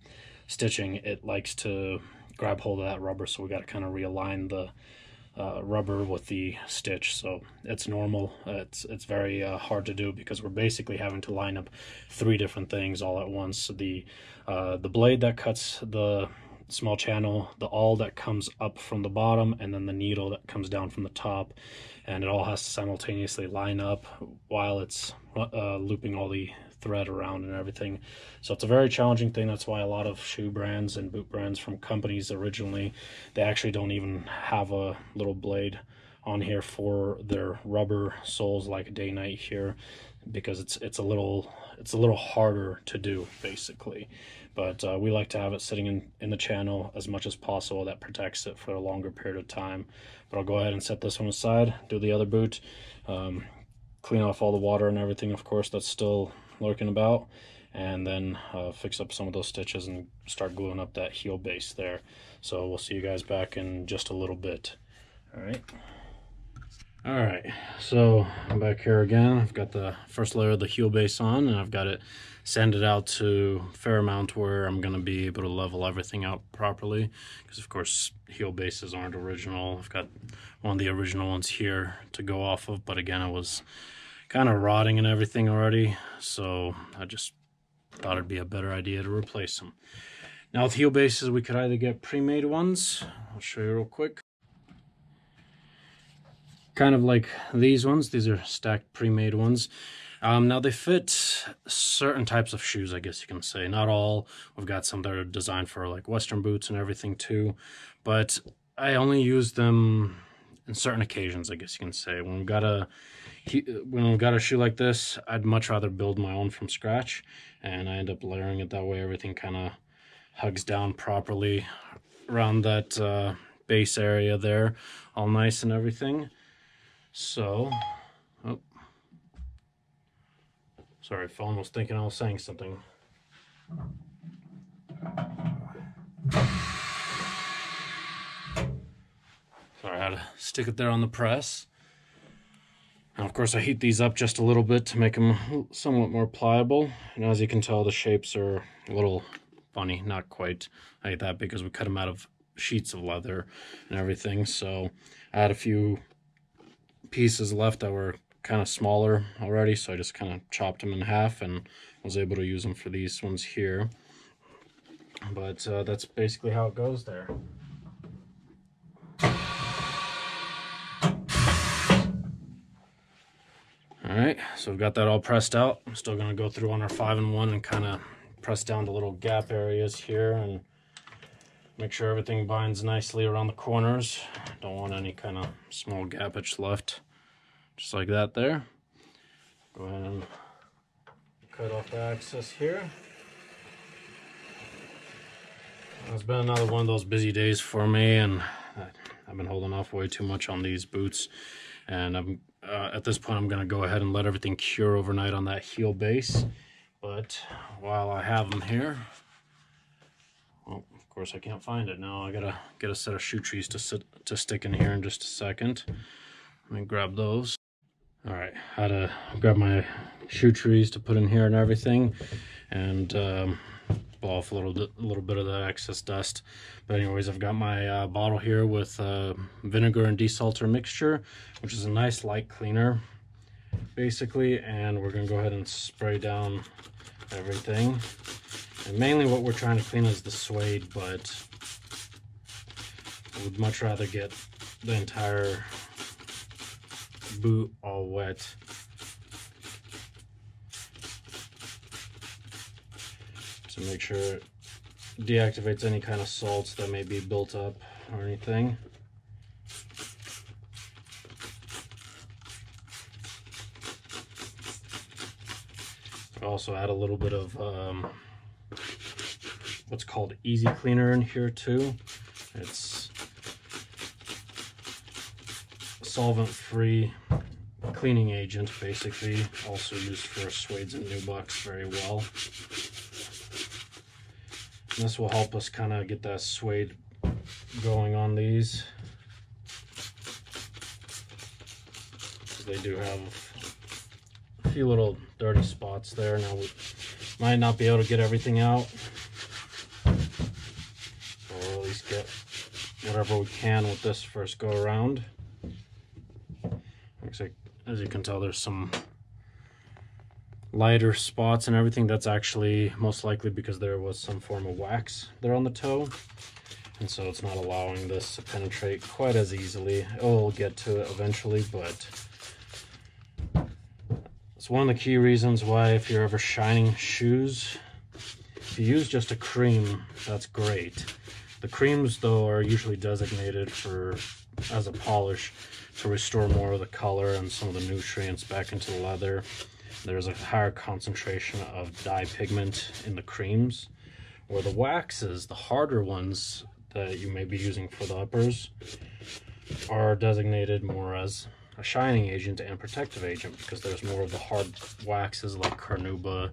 stitching, it likes to grab hold of that rubber, so we got to kind of realign the uh, rubber with the stitch. So it's normal. It's it's very uh, hard to do, because we're basically having to line up three different things all at once. So the uh, the blade that cuts the small channel, the awl that comes up from the bottom, and then the needle that comes down from the top, and it all has to simultaneously line up while it's uh, looping all the thread around and everything. So it's a very challenging thing. That's why a lot of shoe brands and boot brands from companies originally, they actually don't even have a little blade on here for their rubber soles, like Dainite here. because it's it's a little it's a little harder to do, basically. But uh, we like to have it sitting in, in the channel as much as possible. That protects it for a longer period of time. But I'll go ahead and set this one aside, do the other boot, um, clean off all the water and everything, of course, that's still lurking about, and then uh, fix up some of those stitches and start gluing up that heel base there. So we'll see you guys back in just a little bit. All right. All right, so I'm back here again. I've got the first layer of the heel base on, and I've got it sanded out to a fair amount where I'm gonna be able to level everything out properly, because of course heel bases aren't original. I've got one of the original ones here to go off of, but again, it was kind of rotting and everything already, so I just thought it'd be a better idea to replace them. Now with heel bases, we could either get pre-made ones. I'll show you real quick. Kind of like these ones. These are stacked pre-made ones. Um, now they fit certain types of shoes, I guess you can say. Not all. We've got some that are designed for like Western boots and everything too. But I only use them in certain occasions, I guess you can say. When we've got a when we've got a shoe like this, I'd much rather build my own from scratch, and I end up layering it that way. Everything kind of hugs down properly around that uh, base area there, all nice and everything. So, oh, sorry, phone was thinking I was saying something. Sorry, I had to stick it there on the press. And of course, I heat these up just a little bit to make them somewhat more pliable. And as you can tell, the shapes are a little funny, not quite like that, because we cut them out of sheets of leather and everything. So I had a few pieces left that were kind of smaller already, so I just kind of chopped them in half and was able to use them for these ones here. But uh, that's basically how it goes there. All right, so we've got that all pressed out. I'm still going to go through on our five and one and kind of press down the little gap areas here and make sure everything binds nicely around the corners. Don't want any kind of small gappage left. Just like that there. Go ahead and cut off the access here. It's been another one of those busy days for me, and I've been holding off way too much on these boots. And I'm uh, at this point, I'm gonna go ahead and let everything cure overnight on that heel base. But while I have them here, well, of course I can't find it now. I gotta get a set of shoe trees to sit to stick in here in just a second. Let me grab those. All right, I had to grab my shoe trees to put in here and everything, and um, blow off a little bit, a little bit of the excess dust. But anyways, I've got my uh, bottle here with uh, vinegar and desalter mixture, which is a nice light cleaner, basically. And we're gonna go ahead and spray down everything. And mainly what we're trying to clean is the suede, but I would much rather get the entire boot all wet. So make sure it deactivates any kind of salts that may be built up or anything. I'll also add a little bit of um, what's called easy cleaner in here too. It's solvent free cleaning agent, basically, also used for suedes and nubucks very well. And this will help us kind of get that suede going on these. They do have a few little dirty spots there. Now we might not be able to get everything out, or at least get whatever we can with this first go around. Looks like, as you can tell, there's some lighter spots and everything. That's actually most likely because there was some form of wax there on the toe, and so it's not allowing this to penetrate quite as easily. It'll get to it eventually, but it's one of the key reasons why, if you're ever shining shoes, if you use just a cream, that's great. The creams, though, are usually designated for as a polish to restore more of the color and some of the nutrients back into the leather. there's a higher concentration of dye pigment in the creams, where the waxes, the harder ones that you may be using for the uppers, are designated more as a shining agent and protective agent, because there's more of the hard waxes like carnauba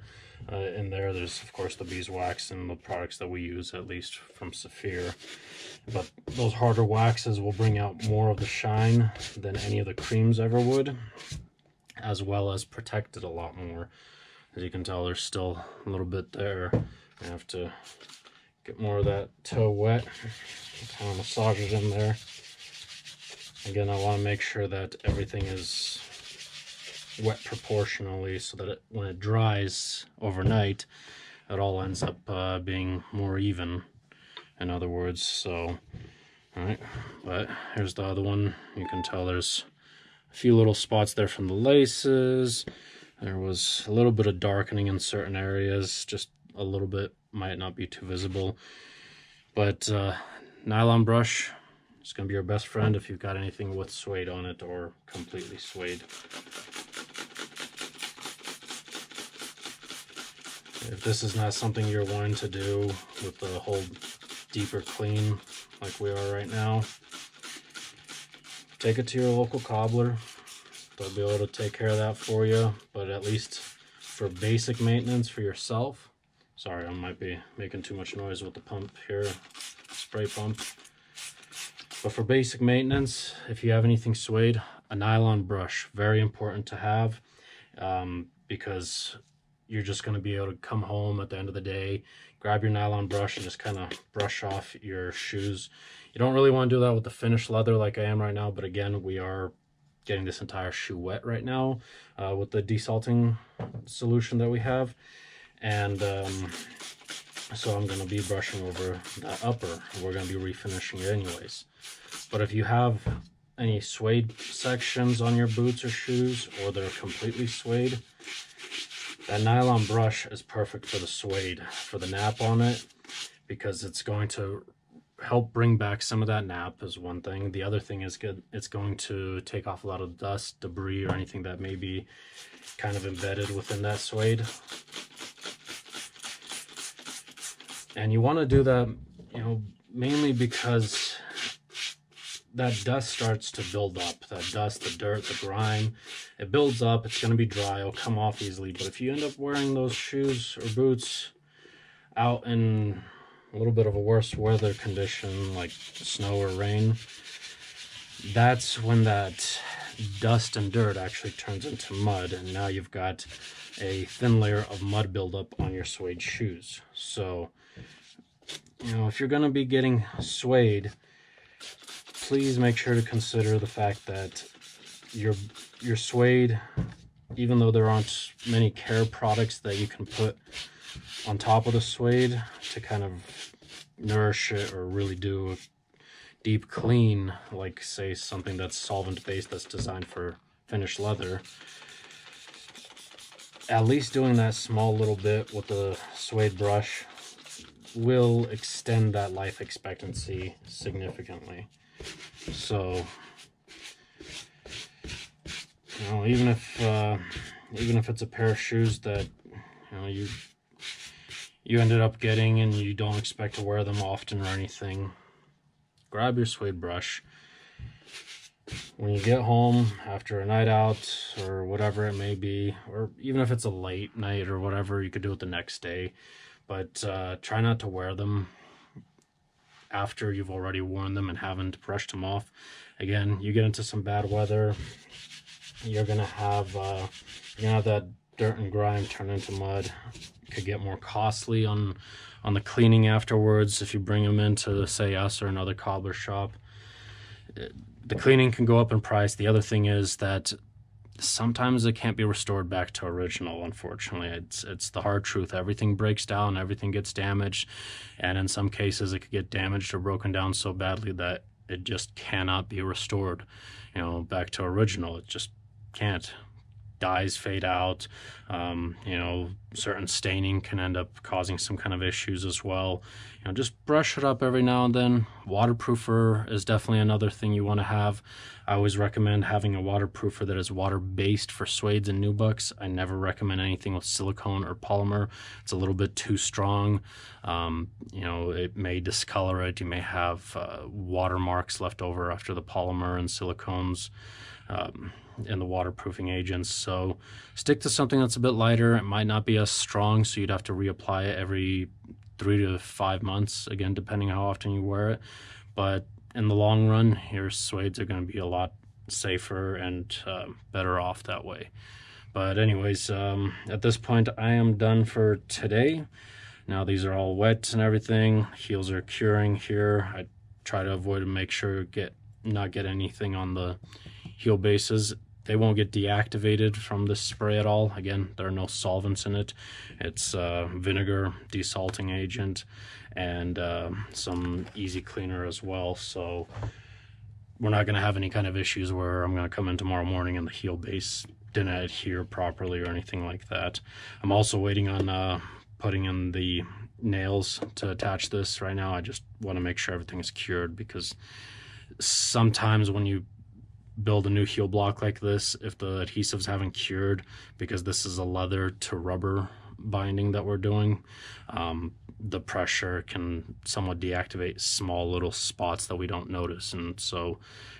uh, in there. There's of course the beeswax and the products that we use, at least from Saphir, but those harder waxes will bring out more of the shine than any of the creams ever would, as well as protect it a lot more. As you can tell, there's still a little bit there. I have to get more of that toe wet, kind of massage it in there. Again, I want to make sure that everything is wet proportionally, so that it, when it dries overnight, it all ends up uh, being more even, in other words. So, all right, but here's the other one. You can tell there's a few little spots there from the laces. There was a little bit of darkening in certain areas, just a little bit, might not be too visible. But uh, nylon brush, it's going to be your best friend if you've got anything with suede on it or completely suede. If this is not something you're wanting to do with the whole deeper clean like we are right now, take it to your local cobbler. They'll be able to take care of that for you, but at least for basic maintenance for yourself. Sorry, I might be making too much noise with the pump here, spray pump. But for basic maintenance, if you have anything suede, a nylon brush, very important to have, um, because you're just going to be able to come home at the end of the day, grab your nylon brush and just kind of brush off your shoes. You don't really want to do that with the finished leather like I am right now, but again, we are getting this entire shoe wet right now uh, with the desalting solution that we have. And um, so I'm going to be brushing over that upper. We're going to be refinishing it anyways. But if you have any suede sections on your boots or shoes, or they're completely suede, that nylon brush is perfect for the suede, for the nap on it, because it's going to help bring back some of that nap is one thing. The other thing is good, it's going to take off a lot of dust, debris, or anything that may be kind of embedded within that suede. And you want to do that, you know, mainly because that dust starts to build up. That dust, the dirt, the grime, it builds up. It's going to be dry. It'll come off easily. But if you end up wearing those shoes or boots out in a little bit of a worse weather condition, like snow or rain, that's when that dust and dirt actually turns into mud. And now you've got a thin layer of mud buildup on your suede shoes. So, you know, if you're going to be getting suede, please make sure to consider the fact that your your suede, even though there aren't many care products that you can put on top of the suede to kind of nourish it or really do a deep clean, like say something that's solvent based that's designed for finished leather, at least doing that small little bit with the suede brush will extend that life expectancy significantly. So, you know, even if uh, even if it's a pair of shoes that, you know, you you ended up getting and you don't expect to wear them often or anything, grab your suede brush. When you get home after a night out or whatever it may be, or even if it's a late night or whatever, you could do it the next day. But uh, try not to wear them after you've already worn them and haven't brushed them off. Again, you get into some bad weather, you're gonna have uh you're gonna have that dirt and grime turn into mud. It could get more costly on on the cleaning afterwards. If you bring them into, say, us or another cobbler shop, the cleaning can go up in price. The other thing is that sometimes it can't be restored back to original, unfortunately. It's it's the hard truth. Everything breaks down, everything gets damaged, and in some cases it could get damaged or broken down so badly that it just cannot be restored, you know, back to original. It just can't. dyes fade out, um, you know, certain staining can end up causing some kind of issues as well. You know, just brush it up every now and then. Waterproofer is definitely another thing you want to have. I always recommend having a waterproofer that is water-based for suedes and nubucks. I never recommend anything with silicone or polymer. It's a little bit too strong. Um, you know, it may discolor it. You may have uh, watermarks left over after the polymer and silicones. Um, and the waterproofing agents. So stick to something that's a bit lighter. It might not be as strong, so you'd have to reapply it every three to five months, again, depending how often you wear it. But in the long run, your suedes are going to be a lot safer and uh, better off that way. But anyways, um, at this point, I am done for today. Now these are all wet and everything. Heels are curing here. I try to avoid and make sure get not get anything on the heel bases. They won't get deactivated from this spray at all. Again, there are no solvents in it. It's uh, vinegar, desalting agent, and uh, some easy cleaner as well. So we're not gonna have any kind of issues where I'm gonna come in tomorrow morning and the heel base didn't adhere properly or anything like that. I'm also waiting on uh, putting in the nails to attach this right now. I just wanna make sure everything is cured, because sometimes when you build a new heel block like this, if the adhesives haven't cured, because this is a leather to rubber binding that we're doing, um, the pressure can somewhat deactivate small little spots that we don't notice. And so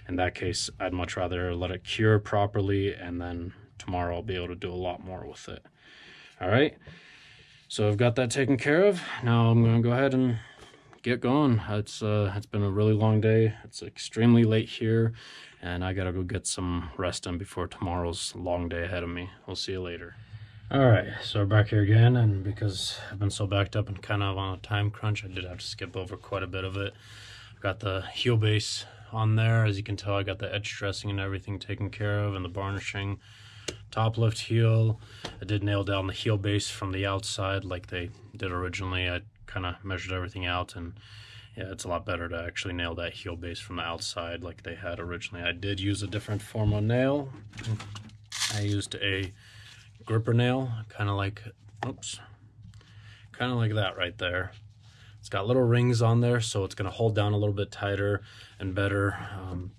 in that case, I'd much rather let it cure properly, and then tomorrow I'll be able to do a lot more with it. All right, so I've got that taken care of. Now I'm gonna go ahead and get going. It's uh, it's been a really long day. It's extremely late here, and I gotta go get some rest in before tomorrow's long day ahead of me. We'll see you later. All right, so we're back here again, and because I've been so backed up and kind of on a time crunch, I did have to skip over quite a bit of it. I've got the heel base on there. As you can tell, I got the edge dressing and everything taken care of, and the varnishing. Top left heel, I did nail down the heel base from the outside like they did originally. I kind of measured everything out, and yeah, it's a lot better to actually nail that heel base from the outside like they had originally. I did use a different form of nail. I used a gripper nail, kind of like, oops, kind of like that right there. It's got little rings on there, so it's going to hold down a little bit tighter and better. Um,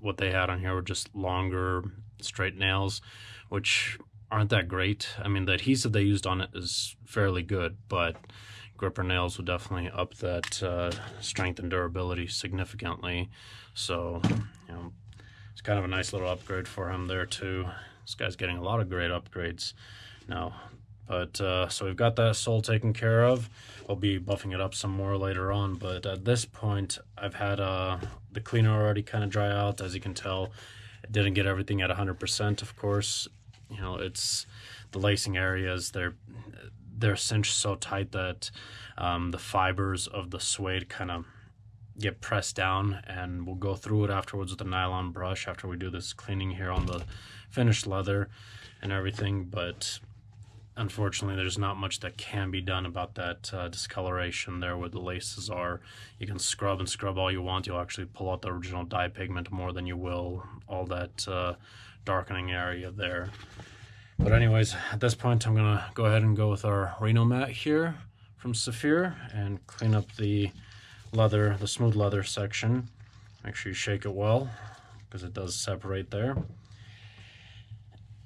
what they had on here were just longer straight nails, which aren't that great. I mean, the adhesive they used on it is fairly good, but gripper nails would definitely up that uh, strength and durability significantly. So, you know, it's kind of a nice little upgrade for him there too. This guy's getting a lot of great upgrades now. But uh, so we've got that sole taken care of. I'll be buffing it up some more later on, but at this point, I've had uh, the cleaner already kind of dry out. As you can tell, it didn't get everything at one hundred percent, of course. You know, it's the lacing areas, they're they're cinched so tight that um, the fibers of the suede kind of get pressed down, and we'll go through it afterwards with a nylon brush after we do this cleaning here on the finished leather and everything. But unfortunately, there's not much that can be done about that uh, discoloration there where the laces are. You can scrub and scrub all you want. You'll actually pull out the original dye pigment more than you will all that uh, darkening area there. But anyways, at this point, I'm going to go ahead and go with our Reno mat here from Saphir and clean up the leather, the smooth leather section. Make sure you shake it well, because it does separate there.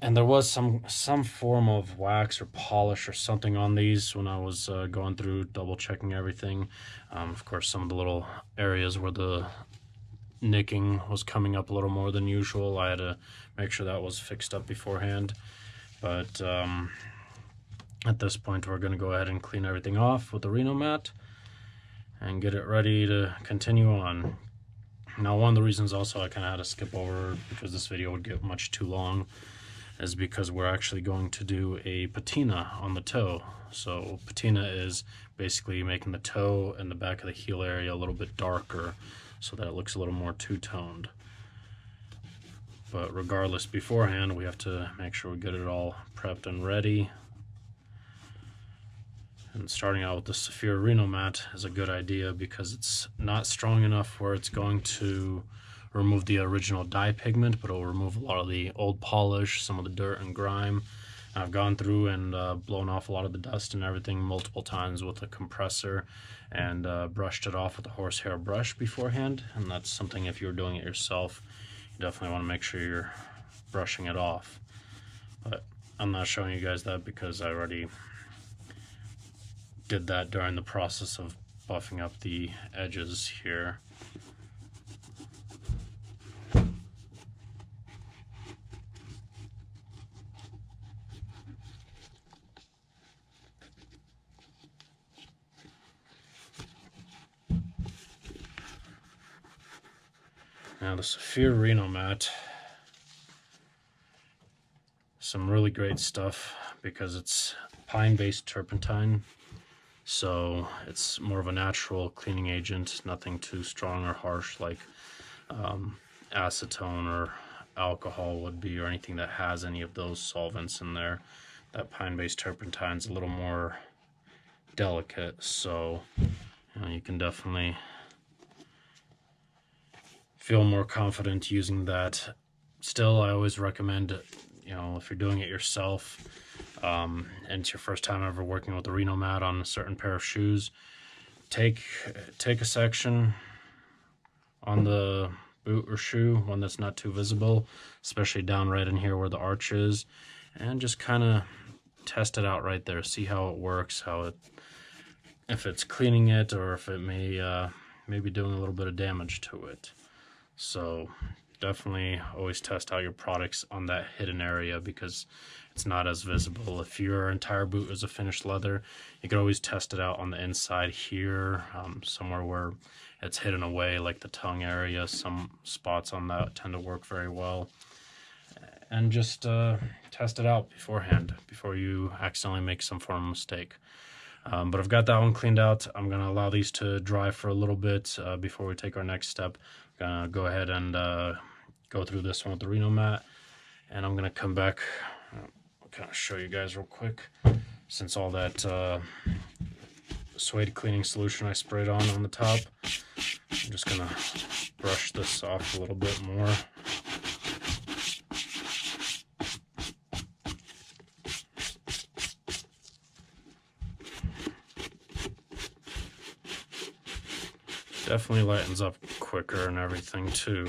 And there was some some form of wax or polish or something on these when I was uh, going through, double checking everything. Um, of course, some of the little areas where the nicking was coming up a little more than usual, I had to make sure that was fixed up beforehand. But um, at this point, we're going to go ahead and clean everything off with the Reno mat and get it ready to continue on. Now, one of the reasons also I kind of had to skip over, because this video would get much too long, is because we're actually going to do a patina on the toe. So patina is basically making the toe and the back of the heel area a little bit darker so that it looks a little more two-toned. But regardless, beforehand, we have to make sure we get it all prepped and ready. And starting out with the Saphir Reno mat is a good idea, because it's not strong enough where it's going to remove the original dye pigment, but it'll remove a lot of the old polish, some of the dirt and grime. And I've gone through and uh, blown off a lot of the dust and everything multiple times with a compressor and uh, brushed it off with a horsehair brush beforehand. And that's something, if you're doing it yourself, you definitely want to make sure you're brushing it off. But I'm not showing you guys that because I already did that during the process of buffing up the edges here. Now the Saphir Reno mat, some really great stuff because it's pine-based turpentine, so it's more of a natural cleaning agent, nothing too strong or harsh like um, acetone or alcohol would be, or anything that has any of those solvents in there. That pine-based turpentine's a little more delicate, so you know, you can definitely feel more confident using that. Still, I always recommend, you know, if you're doing it yourself um, and it's your first time ever working with a Reno mat on a certain pair of shoes, take take a section on the boot or shoe, one that's not too visible, especially down right in here where the arch is, and just kind of test it out right there. See how it works, how it, if it's cleaning it or if it may uh, maybe doing a little bit of damage to it. So definitely always test out your products on that hidden area because it's not as visible. If your entire boot is a finished leather, you could always test it out on the inside here, um, somewhere where it's hidden away, like the tongue area. Some spots on that tend to work very well. And just uh, test it out beforehand before you accidentally make some form of mistake. Um, but I've got that one cleaned out. I'm going to allow these to dry for a little bit uh, before we take our next step. I'm going to go ahead and uh, go through this one with the Reno mat. And I'm going to come back. I'll kind of show you guys real quick. Since all that uh, suede cleaning solution I sprayed on on the top, I'm just going to brush this off a little bit more. Definitely lightens up quicker and everything too.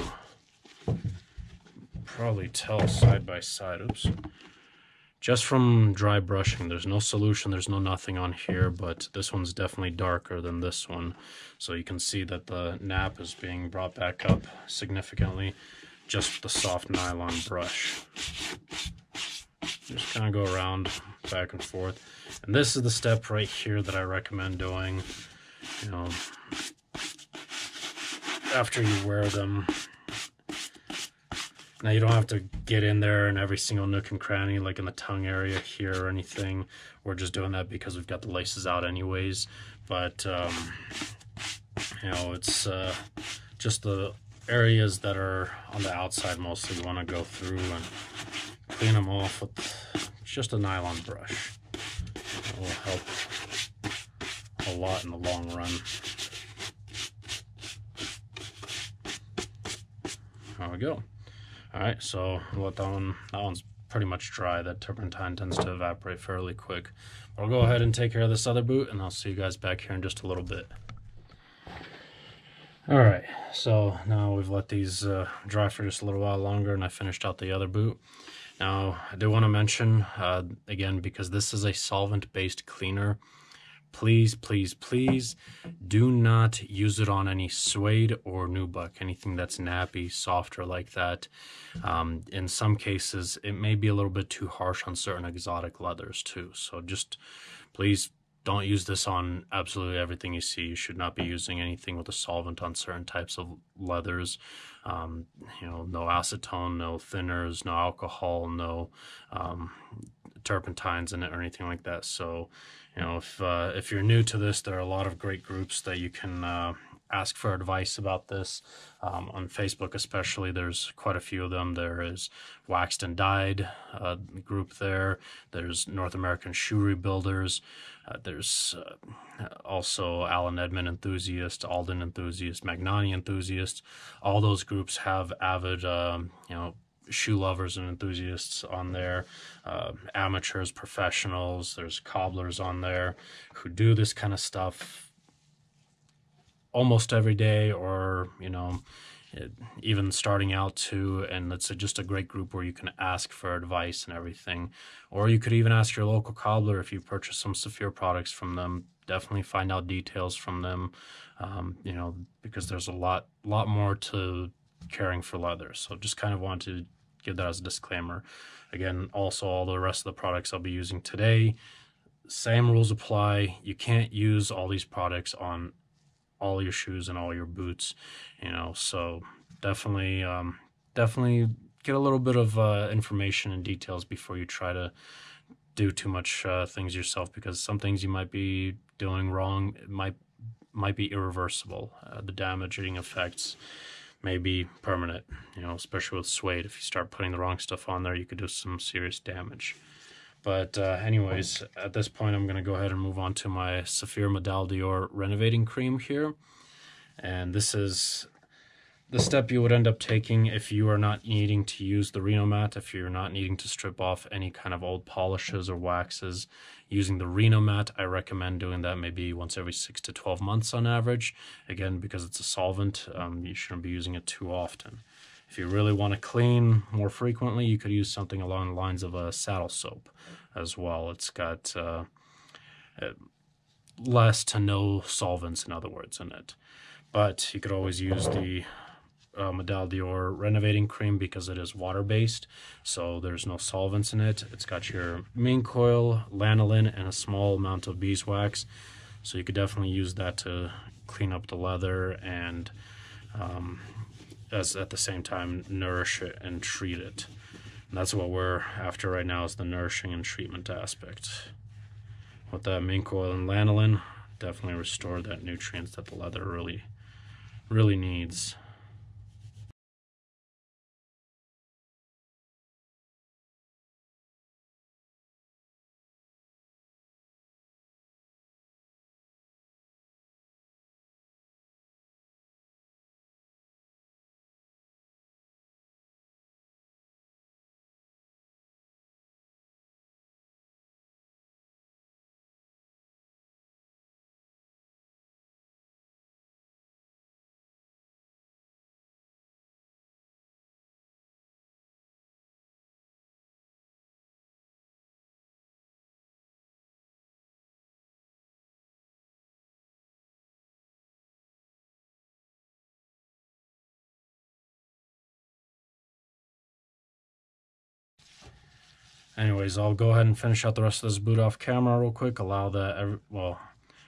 Probably tell side by side, oops. Just from dry brushing, there's no solution, there's no nothing on here, but this one's definitely darker than this one. So you can see that the nap is being brought back up significantly just with the soft nylon brush. Just kind of go around back and forth. And this is the step right here that I recommend doing, you know, after you wear them. Now you don't have to get in there in every single nook and cranny like in the tongue area here or anything. We're just doing that because we've got the laces out anyways, but um, you know, it's uh, just the areas that are on the outside mostly you want to go through and clean them off with just a nylon brush. It will help a lot in the long run. There we go. All right, so let that one, that one's pretty much dry. That turpentine tends to evaporate fairly quick. I'll go ahead and take care of this other boot, and I'll see you guys back here in just a little bit. All right, so now we've let these uh, dry for just a little while longer, and I finished out the other boot. Now, I do want to mention, uh, again, because this is a solvent-based cleaner, please, please, please do not use it on any suede or nubuck, anything that's nappy, softer like that. Um, in some cases, it may be a little bit too harsh on certain exotic leathers too. So just please don't use this on absolutely everything you see. You should not be using anything with a solvent on certain types of leathers. Um, you know, no acetone, no thinners, no alcohol, no um, turpentines in it or anything like that. So, you know, if, uh, if you're new to this, there are a lot of great groups that you can uh, ask for advice about this. Um, on Facebook especially, there's quite a few of them. There is Waxed and Dyed uh, group there. There's North American Shoe Rebuilders. Uh, there's uh, also Allen Edmonds Enthusiast, Alden Enthusiast, Magnani Enthusiast. All those groups have avid, um, you know, shoe lovers and enthusiasts on there, uh, amateurs, professionals. There's cobblers on there who do this kind of stuff almost every day, or, you know, it, even starting out too. And it's a, just a great group where you can ask for advice and everything. Or you could even ask your local cobbler if you purchase some Saphir products from them. Definitely find out details from them, um, you know, because there's a lot, lot more to caring for leather. So just kind of want to give that as a disclaimer. Again, also all the rest of the products I'll be using today, same rules apply. You can't use all these products on all your shoes and all your boots, you know, so definitely, um, definitely get a little bit of uh, information and details before you try to do too much uh, things yourself, because some things you might be doing wrong, it might, might be irreversible. Uh, the damaging effects may be permanent, you know, especially with suede. If you start putting the wrong stuff on there, you could do some serious damage. But uh, anyways, at this point, I'm going to go ahead and move on to my Saphir Medaille D'Or Renovating Cream here. And this is the step you would end up taking if you are not needing to use the Reno Mat, if you're not needing to strip off any kind of old polishes or waxes. Using the Reno Mat, I recommend doing that maybe once every six to twelve months on average. Again, because it's a solvent, um, you shouldn't be using it too often. If you really want to clean more frequently, you could use something along the lines of a saddle soap as well. It's got uh, less to no solvents, in other words, in it. But you could always use the uh, Medaille D'Or Renovating Cream because it is water-based, so there's no solvents in it. It's got your mink coil, lanolin, and a small amount of beeswax. So you could definitely use that to clean up the leather and um, as at the same time nourish it and treat it. And that's what we're after right now, is the nourishing and treatment aspect. With that mink oil and lanolin, definitely restore that nutrients that the leather really, really needs. Anyways, I'll go ahead and finish out the rest of this boot off camera real quick. Allow that, every, well,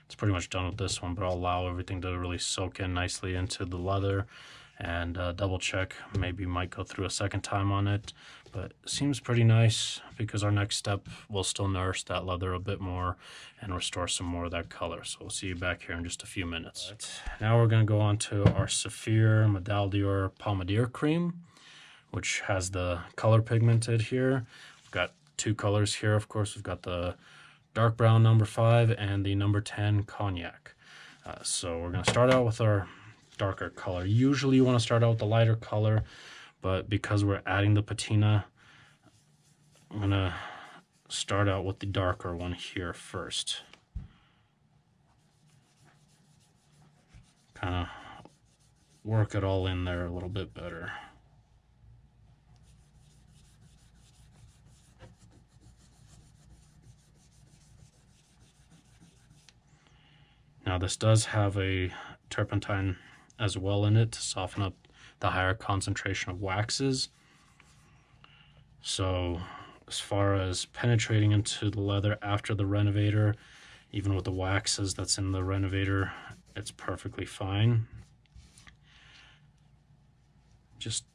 it's pretty much done with this one, but I'll allow everything to really soak in nicely into the leather and uh, double check. Maybe might go through a second time on it, but it seems pretty nice because our next step will still nourish that leather a bit more and restore some more of that color. So we'll see you back here in just a few minutes. Right. Now we're going to go on to our Saphir Medaille D'Or Pomadier Cream, which has the color pigmented here. We've got two colors here. Of course, we've got the dark brown number five and the number ten cognac. Uh, so we're going to start out with our darker color. Usually you want to start out with the lighter color, but because we're adding the patina, I'm going to start out with the darker one here first. Kind of work it all in there a little bit better. Now this does have a turpentine as well in it to soften up the higher concentration of waxes. So as far as penetrating into the leather after the renovator, even with the waxes that's in the renovator, it's perfectly fine. Just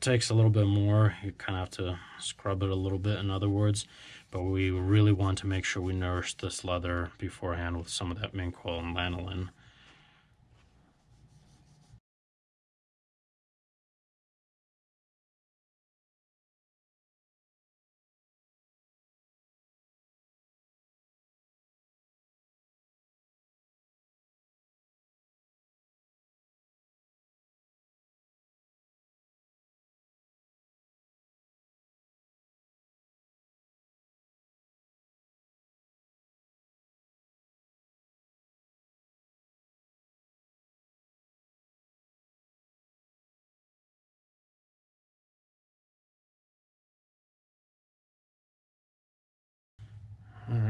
takes a little bit more. You kind of have to scrub it a little bit, in other words, but we really want to make sure we nourish this leather beforehand with some of that mink oil and lanolin.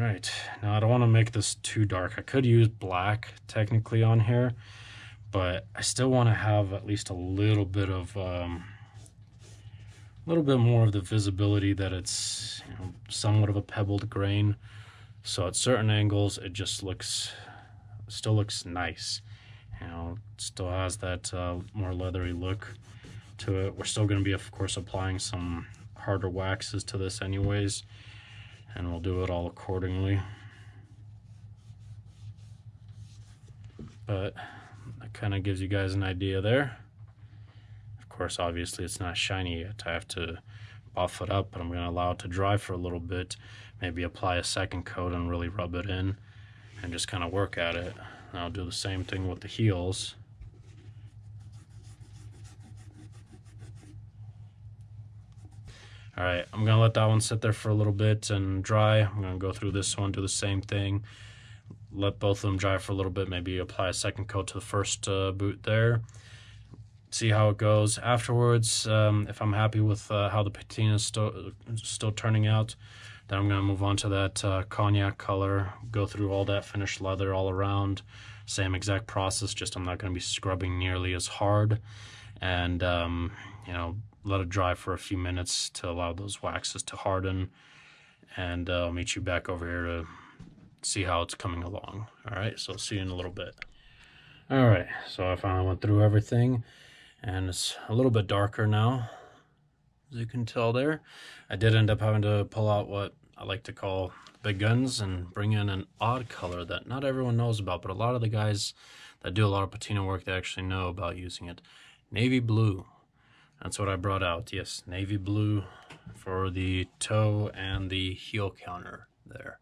right, now I don't want to make this too dark. I could use black technically on here, but I still want to have at least a little bit of um, a little bit more of the visibility that it's, you know, somewhat of a pebbled grain. So at certain angles, it just looks, still looks nice. You know, it still has that uh, more leathery look to it. We're still going to be, of course, applying some harder waxes to this anyways, and we'll do it all accordingly. But that kind of gives you guys an idea there. Of course, obviously it's not shiny yet. I have to buff it up, but I'm going to allow it to dry for a little bit, maybe apply a second coat and really rub it in and just kind of work at it. And I'll do the same thing with the heels. All right, I'm gonna let that one sit there for a little bit and dry. I'm gonna go through this one, do the same thing. Let both of them dry for a little bit, maybe apply a second coat to the first uh, boot there. See how it goes. Afterwards, um, if I'm happy with uh, how the patina is still, still turning out, then I'm gonna move on to that uh, cognac color, go through all that finished leather all around. Same exact process, just I'm not gonna be scrubbing nearly as hard. And, um, you know, let it dry for a few minutes to allow those waxes to harden, and uh, I'll meet you back over here to see how it's coming along. All right, so see you in a little bit. All right, so I finally went through everything, and it's a little bit darker now, as you can tell there. I did end up having to pull out what I like to call big guns and bring in an odd color that not everyone knows about, but a lot of the guys that do a lot of patina work, they actually know about using it. Navy blue. That's what I brought out, yes, navy blue for the toe and the heel counter there.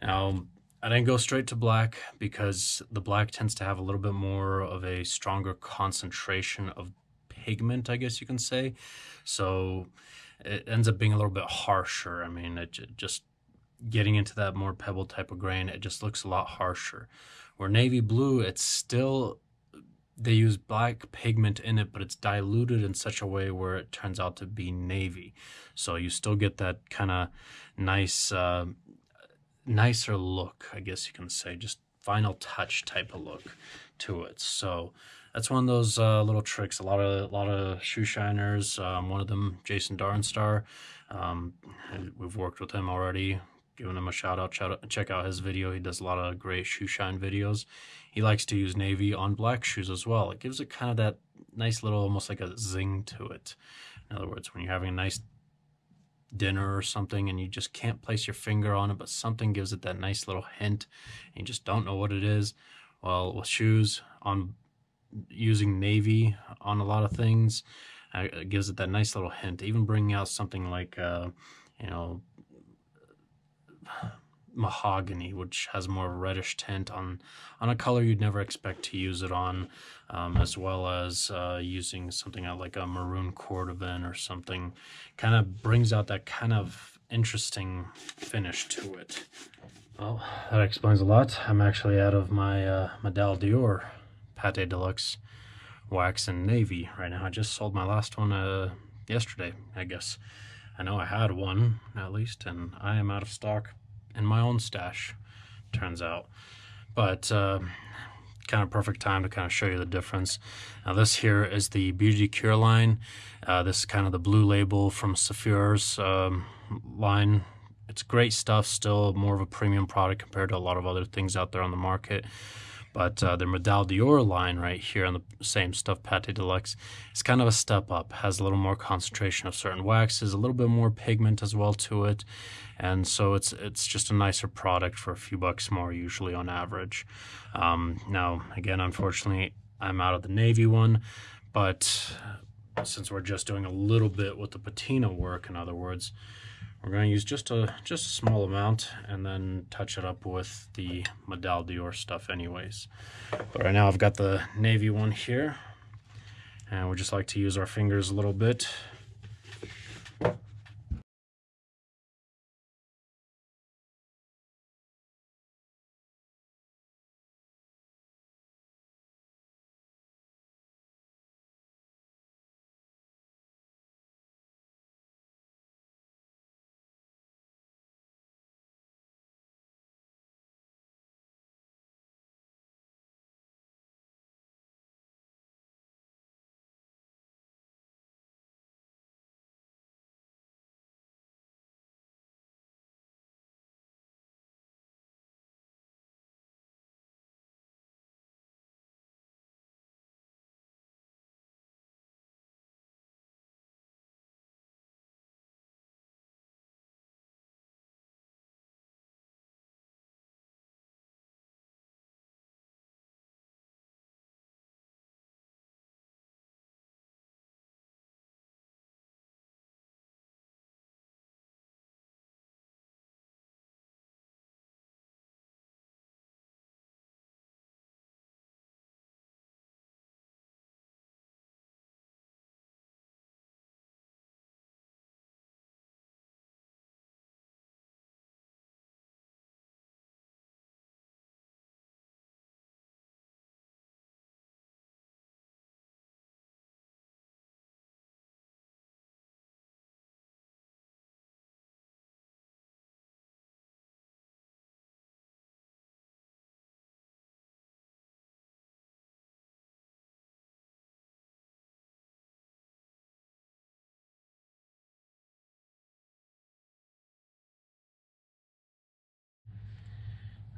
Now, I didn't go straight to black because the black tends to have a little bit more of a stronger concentration of pigment, I guess you can say. So it ends up being a little bit harsher. I mean, it just getting into that more pebble type of grain, it just looks a lot harsher. Where navy blue, it's still... they use black pigment in it, but it's diluted in such a way where it turns out to be navy. So you still get that kind of nice, uh, nicer look, I guess you can say, just final touch type of look to it. So that's one of those uh, little tricks. A lot of a lot of shoe shiners. Um, one of them, Jason Darnstar. Um, we've worked with him already. Giving him a shout out, shout out, check out his video. He does a lot of great shoe shine videos. He likes to use navy on black shoes as well. It gives it kind of that nice little, almost like a zing to it. In other words, when you're having a nice dinner or something and you just can't place your finger on it, but something gives it that nice little hint and you just don't know what it is. Well, with shoes, on using navy on a lot of things, it gives it that nice little hint. Even bringing out something like, uh, you know, mahogany, which has more reddish tint on on a color you'd never expect to use it on, um, as well as uh, using something like a maroon cordovan or something, kind of brings out that kind of interesting finish to it. Well, that explains a lot. I'm actually out of my uh, Medaille D'Or Pate Deluxe wax in navy right now. I just sold my last one uh, yesterday, I guess. I know I had one, at least, and I am out of stock in my own stash, turns out. But uh, kind of perfect time to kind of show you the difference. Now this here is the Beauty Cure line. Uh, this is kind of the blue label from Saphir's um, line. It's great stuff, still more of a premium product compared to a lot of other things out there on the market. But uh, the Medaille D'Or line right here on the same stuff, Pate Deluxe, it's kind of a step up. Has a little more concentration of certain waxes, a little bit more pigment as well to it. And so it's it's just a nicer product for a few bucks more usually on average. Um, now, again, unfortunately, I'm out of the navy one, but since we're just doing a little bit with the patina work, in other words, we're going to use just a just a small amount and then touch it up with the Medaille D'Or stuff anyways. But right now I've got the navy one here, and we just like to use our fingers a little bit.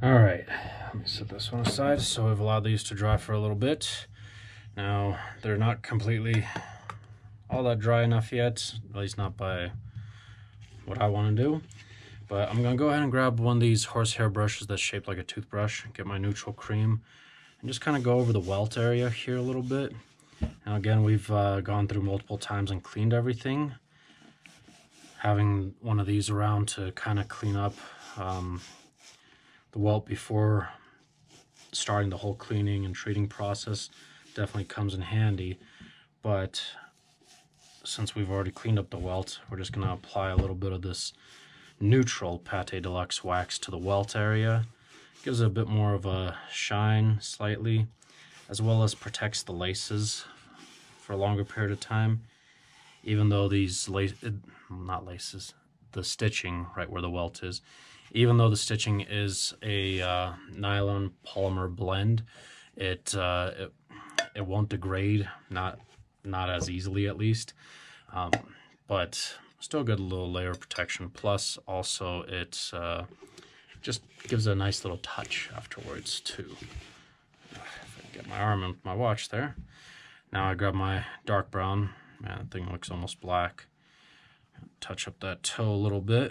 All right, let me set this one aside. So I've allowed these to dry for a little bit. Now, they're not completely all that dry enough yet, at least not by what I want to do. But I'm gonna go ahead and grab one of these horsehair brushes that's shaped like a toothbrush, get my neutral cream, and just kind of go over the welt area here a little bit. Now again, we've uh, gone through multiple times and cleaned everything. Having one of these around to kind of clean up um, the welt before starting the whole cleaning and treating process definitely comes in handy. But since we've already cleaned up the welt, we're just going to apply a little bit of this neutral Pate Deluxe wax to the welt area. Gives it a bit more of a shine slightly, as well as protects the laces for a longer period of time. Even though these lace, not laces, the stitching right where the welt is, even though the stitching is a uh, nylon polymer blend, it, uh, it it won't degrade, not not as easily at least, um, but still a good little layer of protection. Plus, also it uh, just gives it a nice little touch afterwards too. If I can get my arm in with my watch there. Now I grab my dark brown. Man, that thing looks almost black. Touch up that toe a little bit.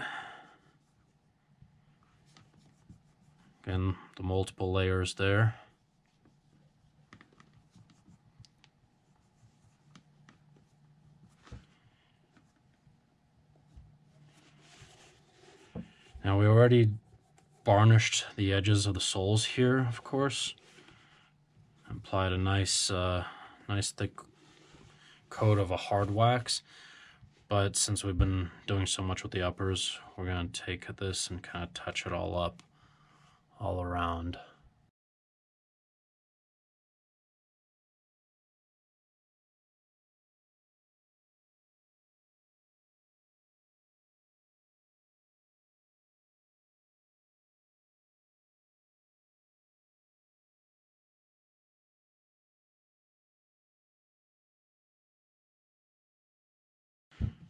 Again, the multiple layers there. Now we already varnished the edges of the soles here, of course. Applied a nice, uh, nice thick coat of a hard wax, but since we've been doing so much with the uppers, we're going to take this and kind of touch it all up all around.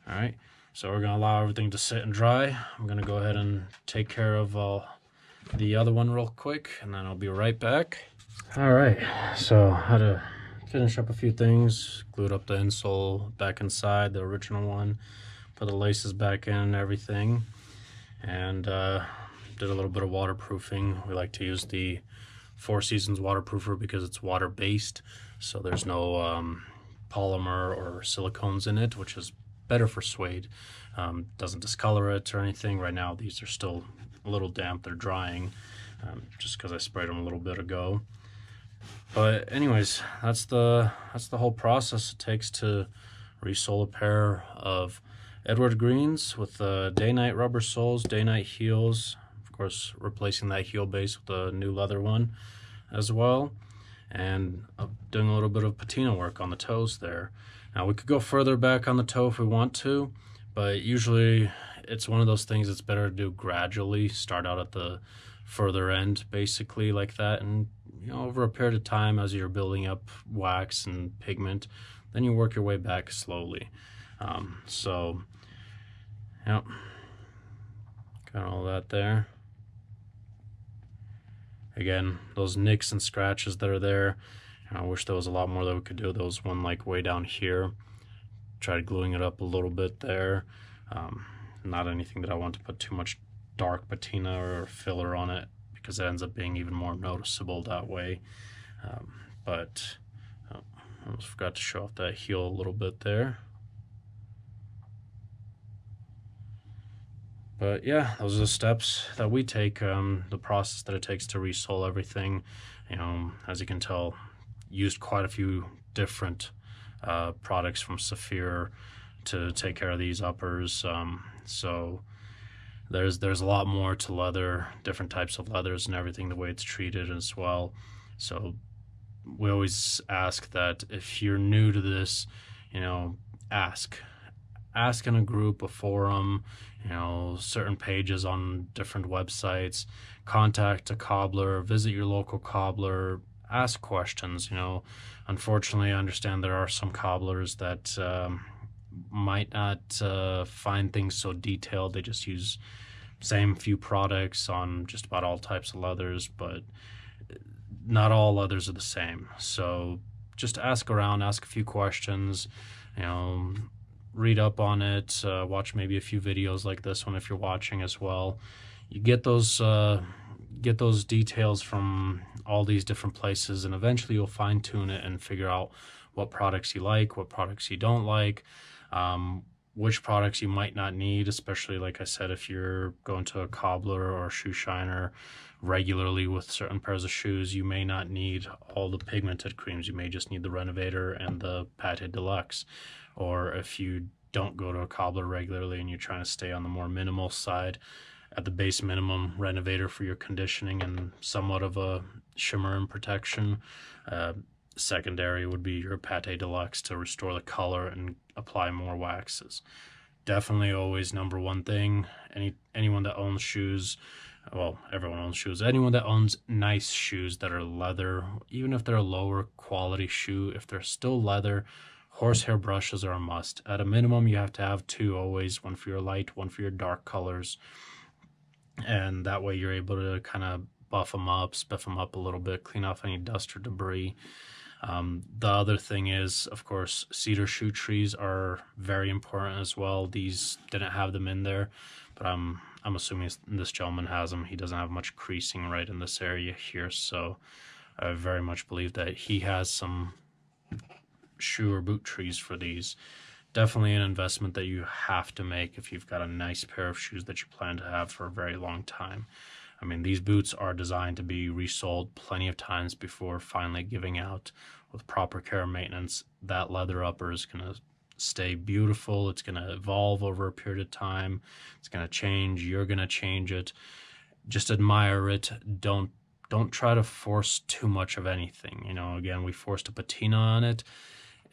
All right, so we're going to allow everything to sit and dry. I'm going to go ahead and take care of uh, the other one real quick, and then I'll be right back. All right, so I had to finish up a few things, glued up the insole back inside, the original one, put the laces back in and everything, and uh, did a little bit of waterproofing. We like to use the Four Seasons waterproofer because it's water-based, so there's no um, polymer or silicones in it, which is better for suede. Um, doesn't discolor it or anything. Right now these are still a little damp, they're drying, um, just because I sprayed them a little bit ago. But anyways, that's the that's the whole process it takes to resole a pair of Edward Greens with the Dainite rubber soles, Dainite heels, of course replacing that heel base with a new leather one as well, and doing a little bit of patina work on the toes there. Now we could go further back on the toe if we want to, but usually it's one of those things that's better to do gradually, start out at the further end basically like that, and you know, over a period of time as you're building up wax and pigment, then you work your way back slowly. Um, so, yep, got all that there. Again, those nicks and scratches that are there, I wish there was a lot more that we could do. There was one like way down here. Tried gluing it up a little bit there. Um, not anything that I want to put too much dark patina or filler on it, because it ends up being even more noticeable that way. Um, but oh, I almost forgot to show off that heel a little bit there. But yeah, those are the steps that we take, um, the process that it takes to resole everything. You know, as you can tell, used quite a few different uh, products from Saphir to take care of these uppers. Um, so there's there's a lot more to leather, different types of leathers and everything, the way it's treated as well. So we always ask that if you're new to this, you know, ask. Ask in a group, a forum, you know, certain pages on different websites, contact a cobbler, visit your local cobbler, ask questions. You know, unfortunately I understand there are some cobblers that um, might not uh, find things so detailed. They just use same few products on just about all types of leathers, but not all leathers are the same. So just ask around, ask a few questions, you know, read up on it, uh, watch maybe a few videos like this one if you're watching as well. You get those uh, get those details from all these different places, and eventually you'll fine-tune it and figure out what products you like, what products you don't like, um, which products you might not need, especially, like I said, if you're going to a cobbler or a shoe shiner regularly with certain pairs of shoes, you may not need all the pigmented creams. You may just need the Renovator and the Pâté Deluxe. Or if you don't go to a cobbler regularly and you're trying to stay on the more minimal side, at the base minimum, Renovator for your conditioning and somewhat of a shimmer and protection. Uh, secondary would be your Pâté Deluxe to restore the color and apply more waxes. Definitely always number one thing. Any anyone that owns shoes, well, everyone owns shoes. Anyone that owns nice shoes that are leather, even if they're a lower quality shoe, if they're still leather, horsehair brushes are a must. At a minimum, you have to have two always, one for your light, one for your dark colors. And that way you're able to kind of buff them up, spiff them up a little bit, clean off any dust or debris. Um, the other thing is, of course, cedar shoe trees are very important as well. These didn't have them in there, but I'm, I'm assuming this gentleman has them. He doesn't have much creasing right in this area here, so I very much believe that he has some shoe or boot trees for these. Definitely an investment that you have to make if you've got a nice pair of shoes that you plan to have for a very long time. I mean, these boots are designed to be resold plenty of times before finally giving out. With proper care and maintenance, that leather upper is going to stay beautiful. It's going to evolve over a period of time. It's going to change. You're going to change it. Just admire it. Don't don't try to force too much of anything. You know, again, we forced a patina on it.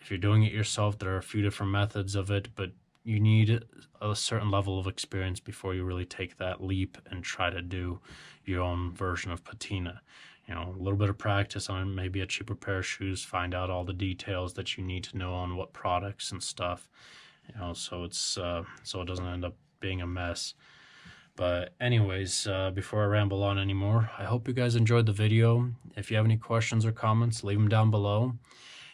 If you're doing it yourself, there are a few different methods of it, but you need a certain level of experience before you really take that leap and try to do your own version of patina. You know, a little bit of practice on maybe a cheaper pair of shoes, find out all the details that you need to know on what products and stuff, you know, so it's uh, so it doesn't end up being a mess. But anyways, uh, before I ramble on anymore, I hope you guys enjoyed the video. If you have any questions or comments, leave them down below.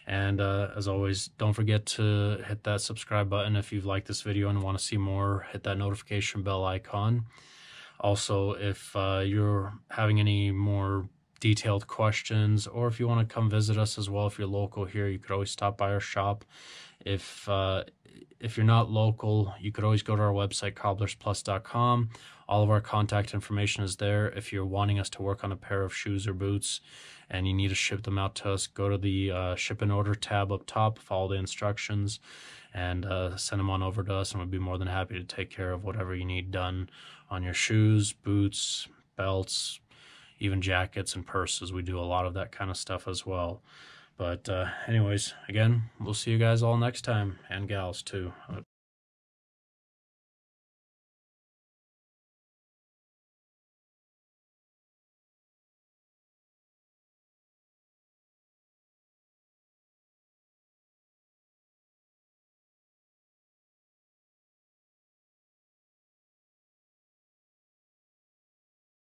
And uh, as always, don't forget to hit that subscribe button if you've liked this video and want to see more. Hit that notification bell icon. Also, if uh, you're having any more detailed questions, or if you want to come visit us as well, if you're local here, you could always stop by our shop. If uh, if you're not local, you could always go to our website, cobblers plus dot com. All of our contact information is there. If you're wanting us to work on a pair of shoes or boots and you need to ship them out to us, go to the uh, ship and order tab up top, follow the instructions, and uh, send them on over to us, and we'd be more than happy to take care of whatever you need done on your shoes, boots, belts, even jackets and purses. We do a lot of that kind of stuff as well. But uh, anyways, again, we'll see you guys all next time, and gals too.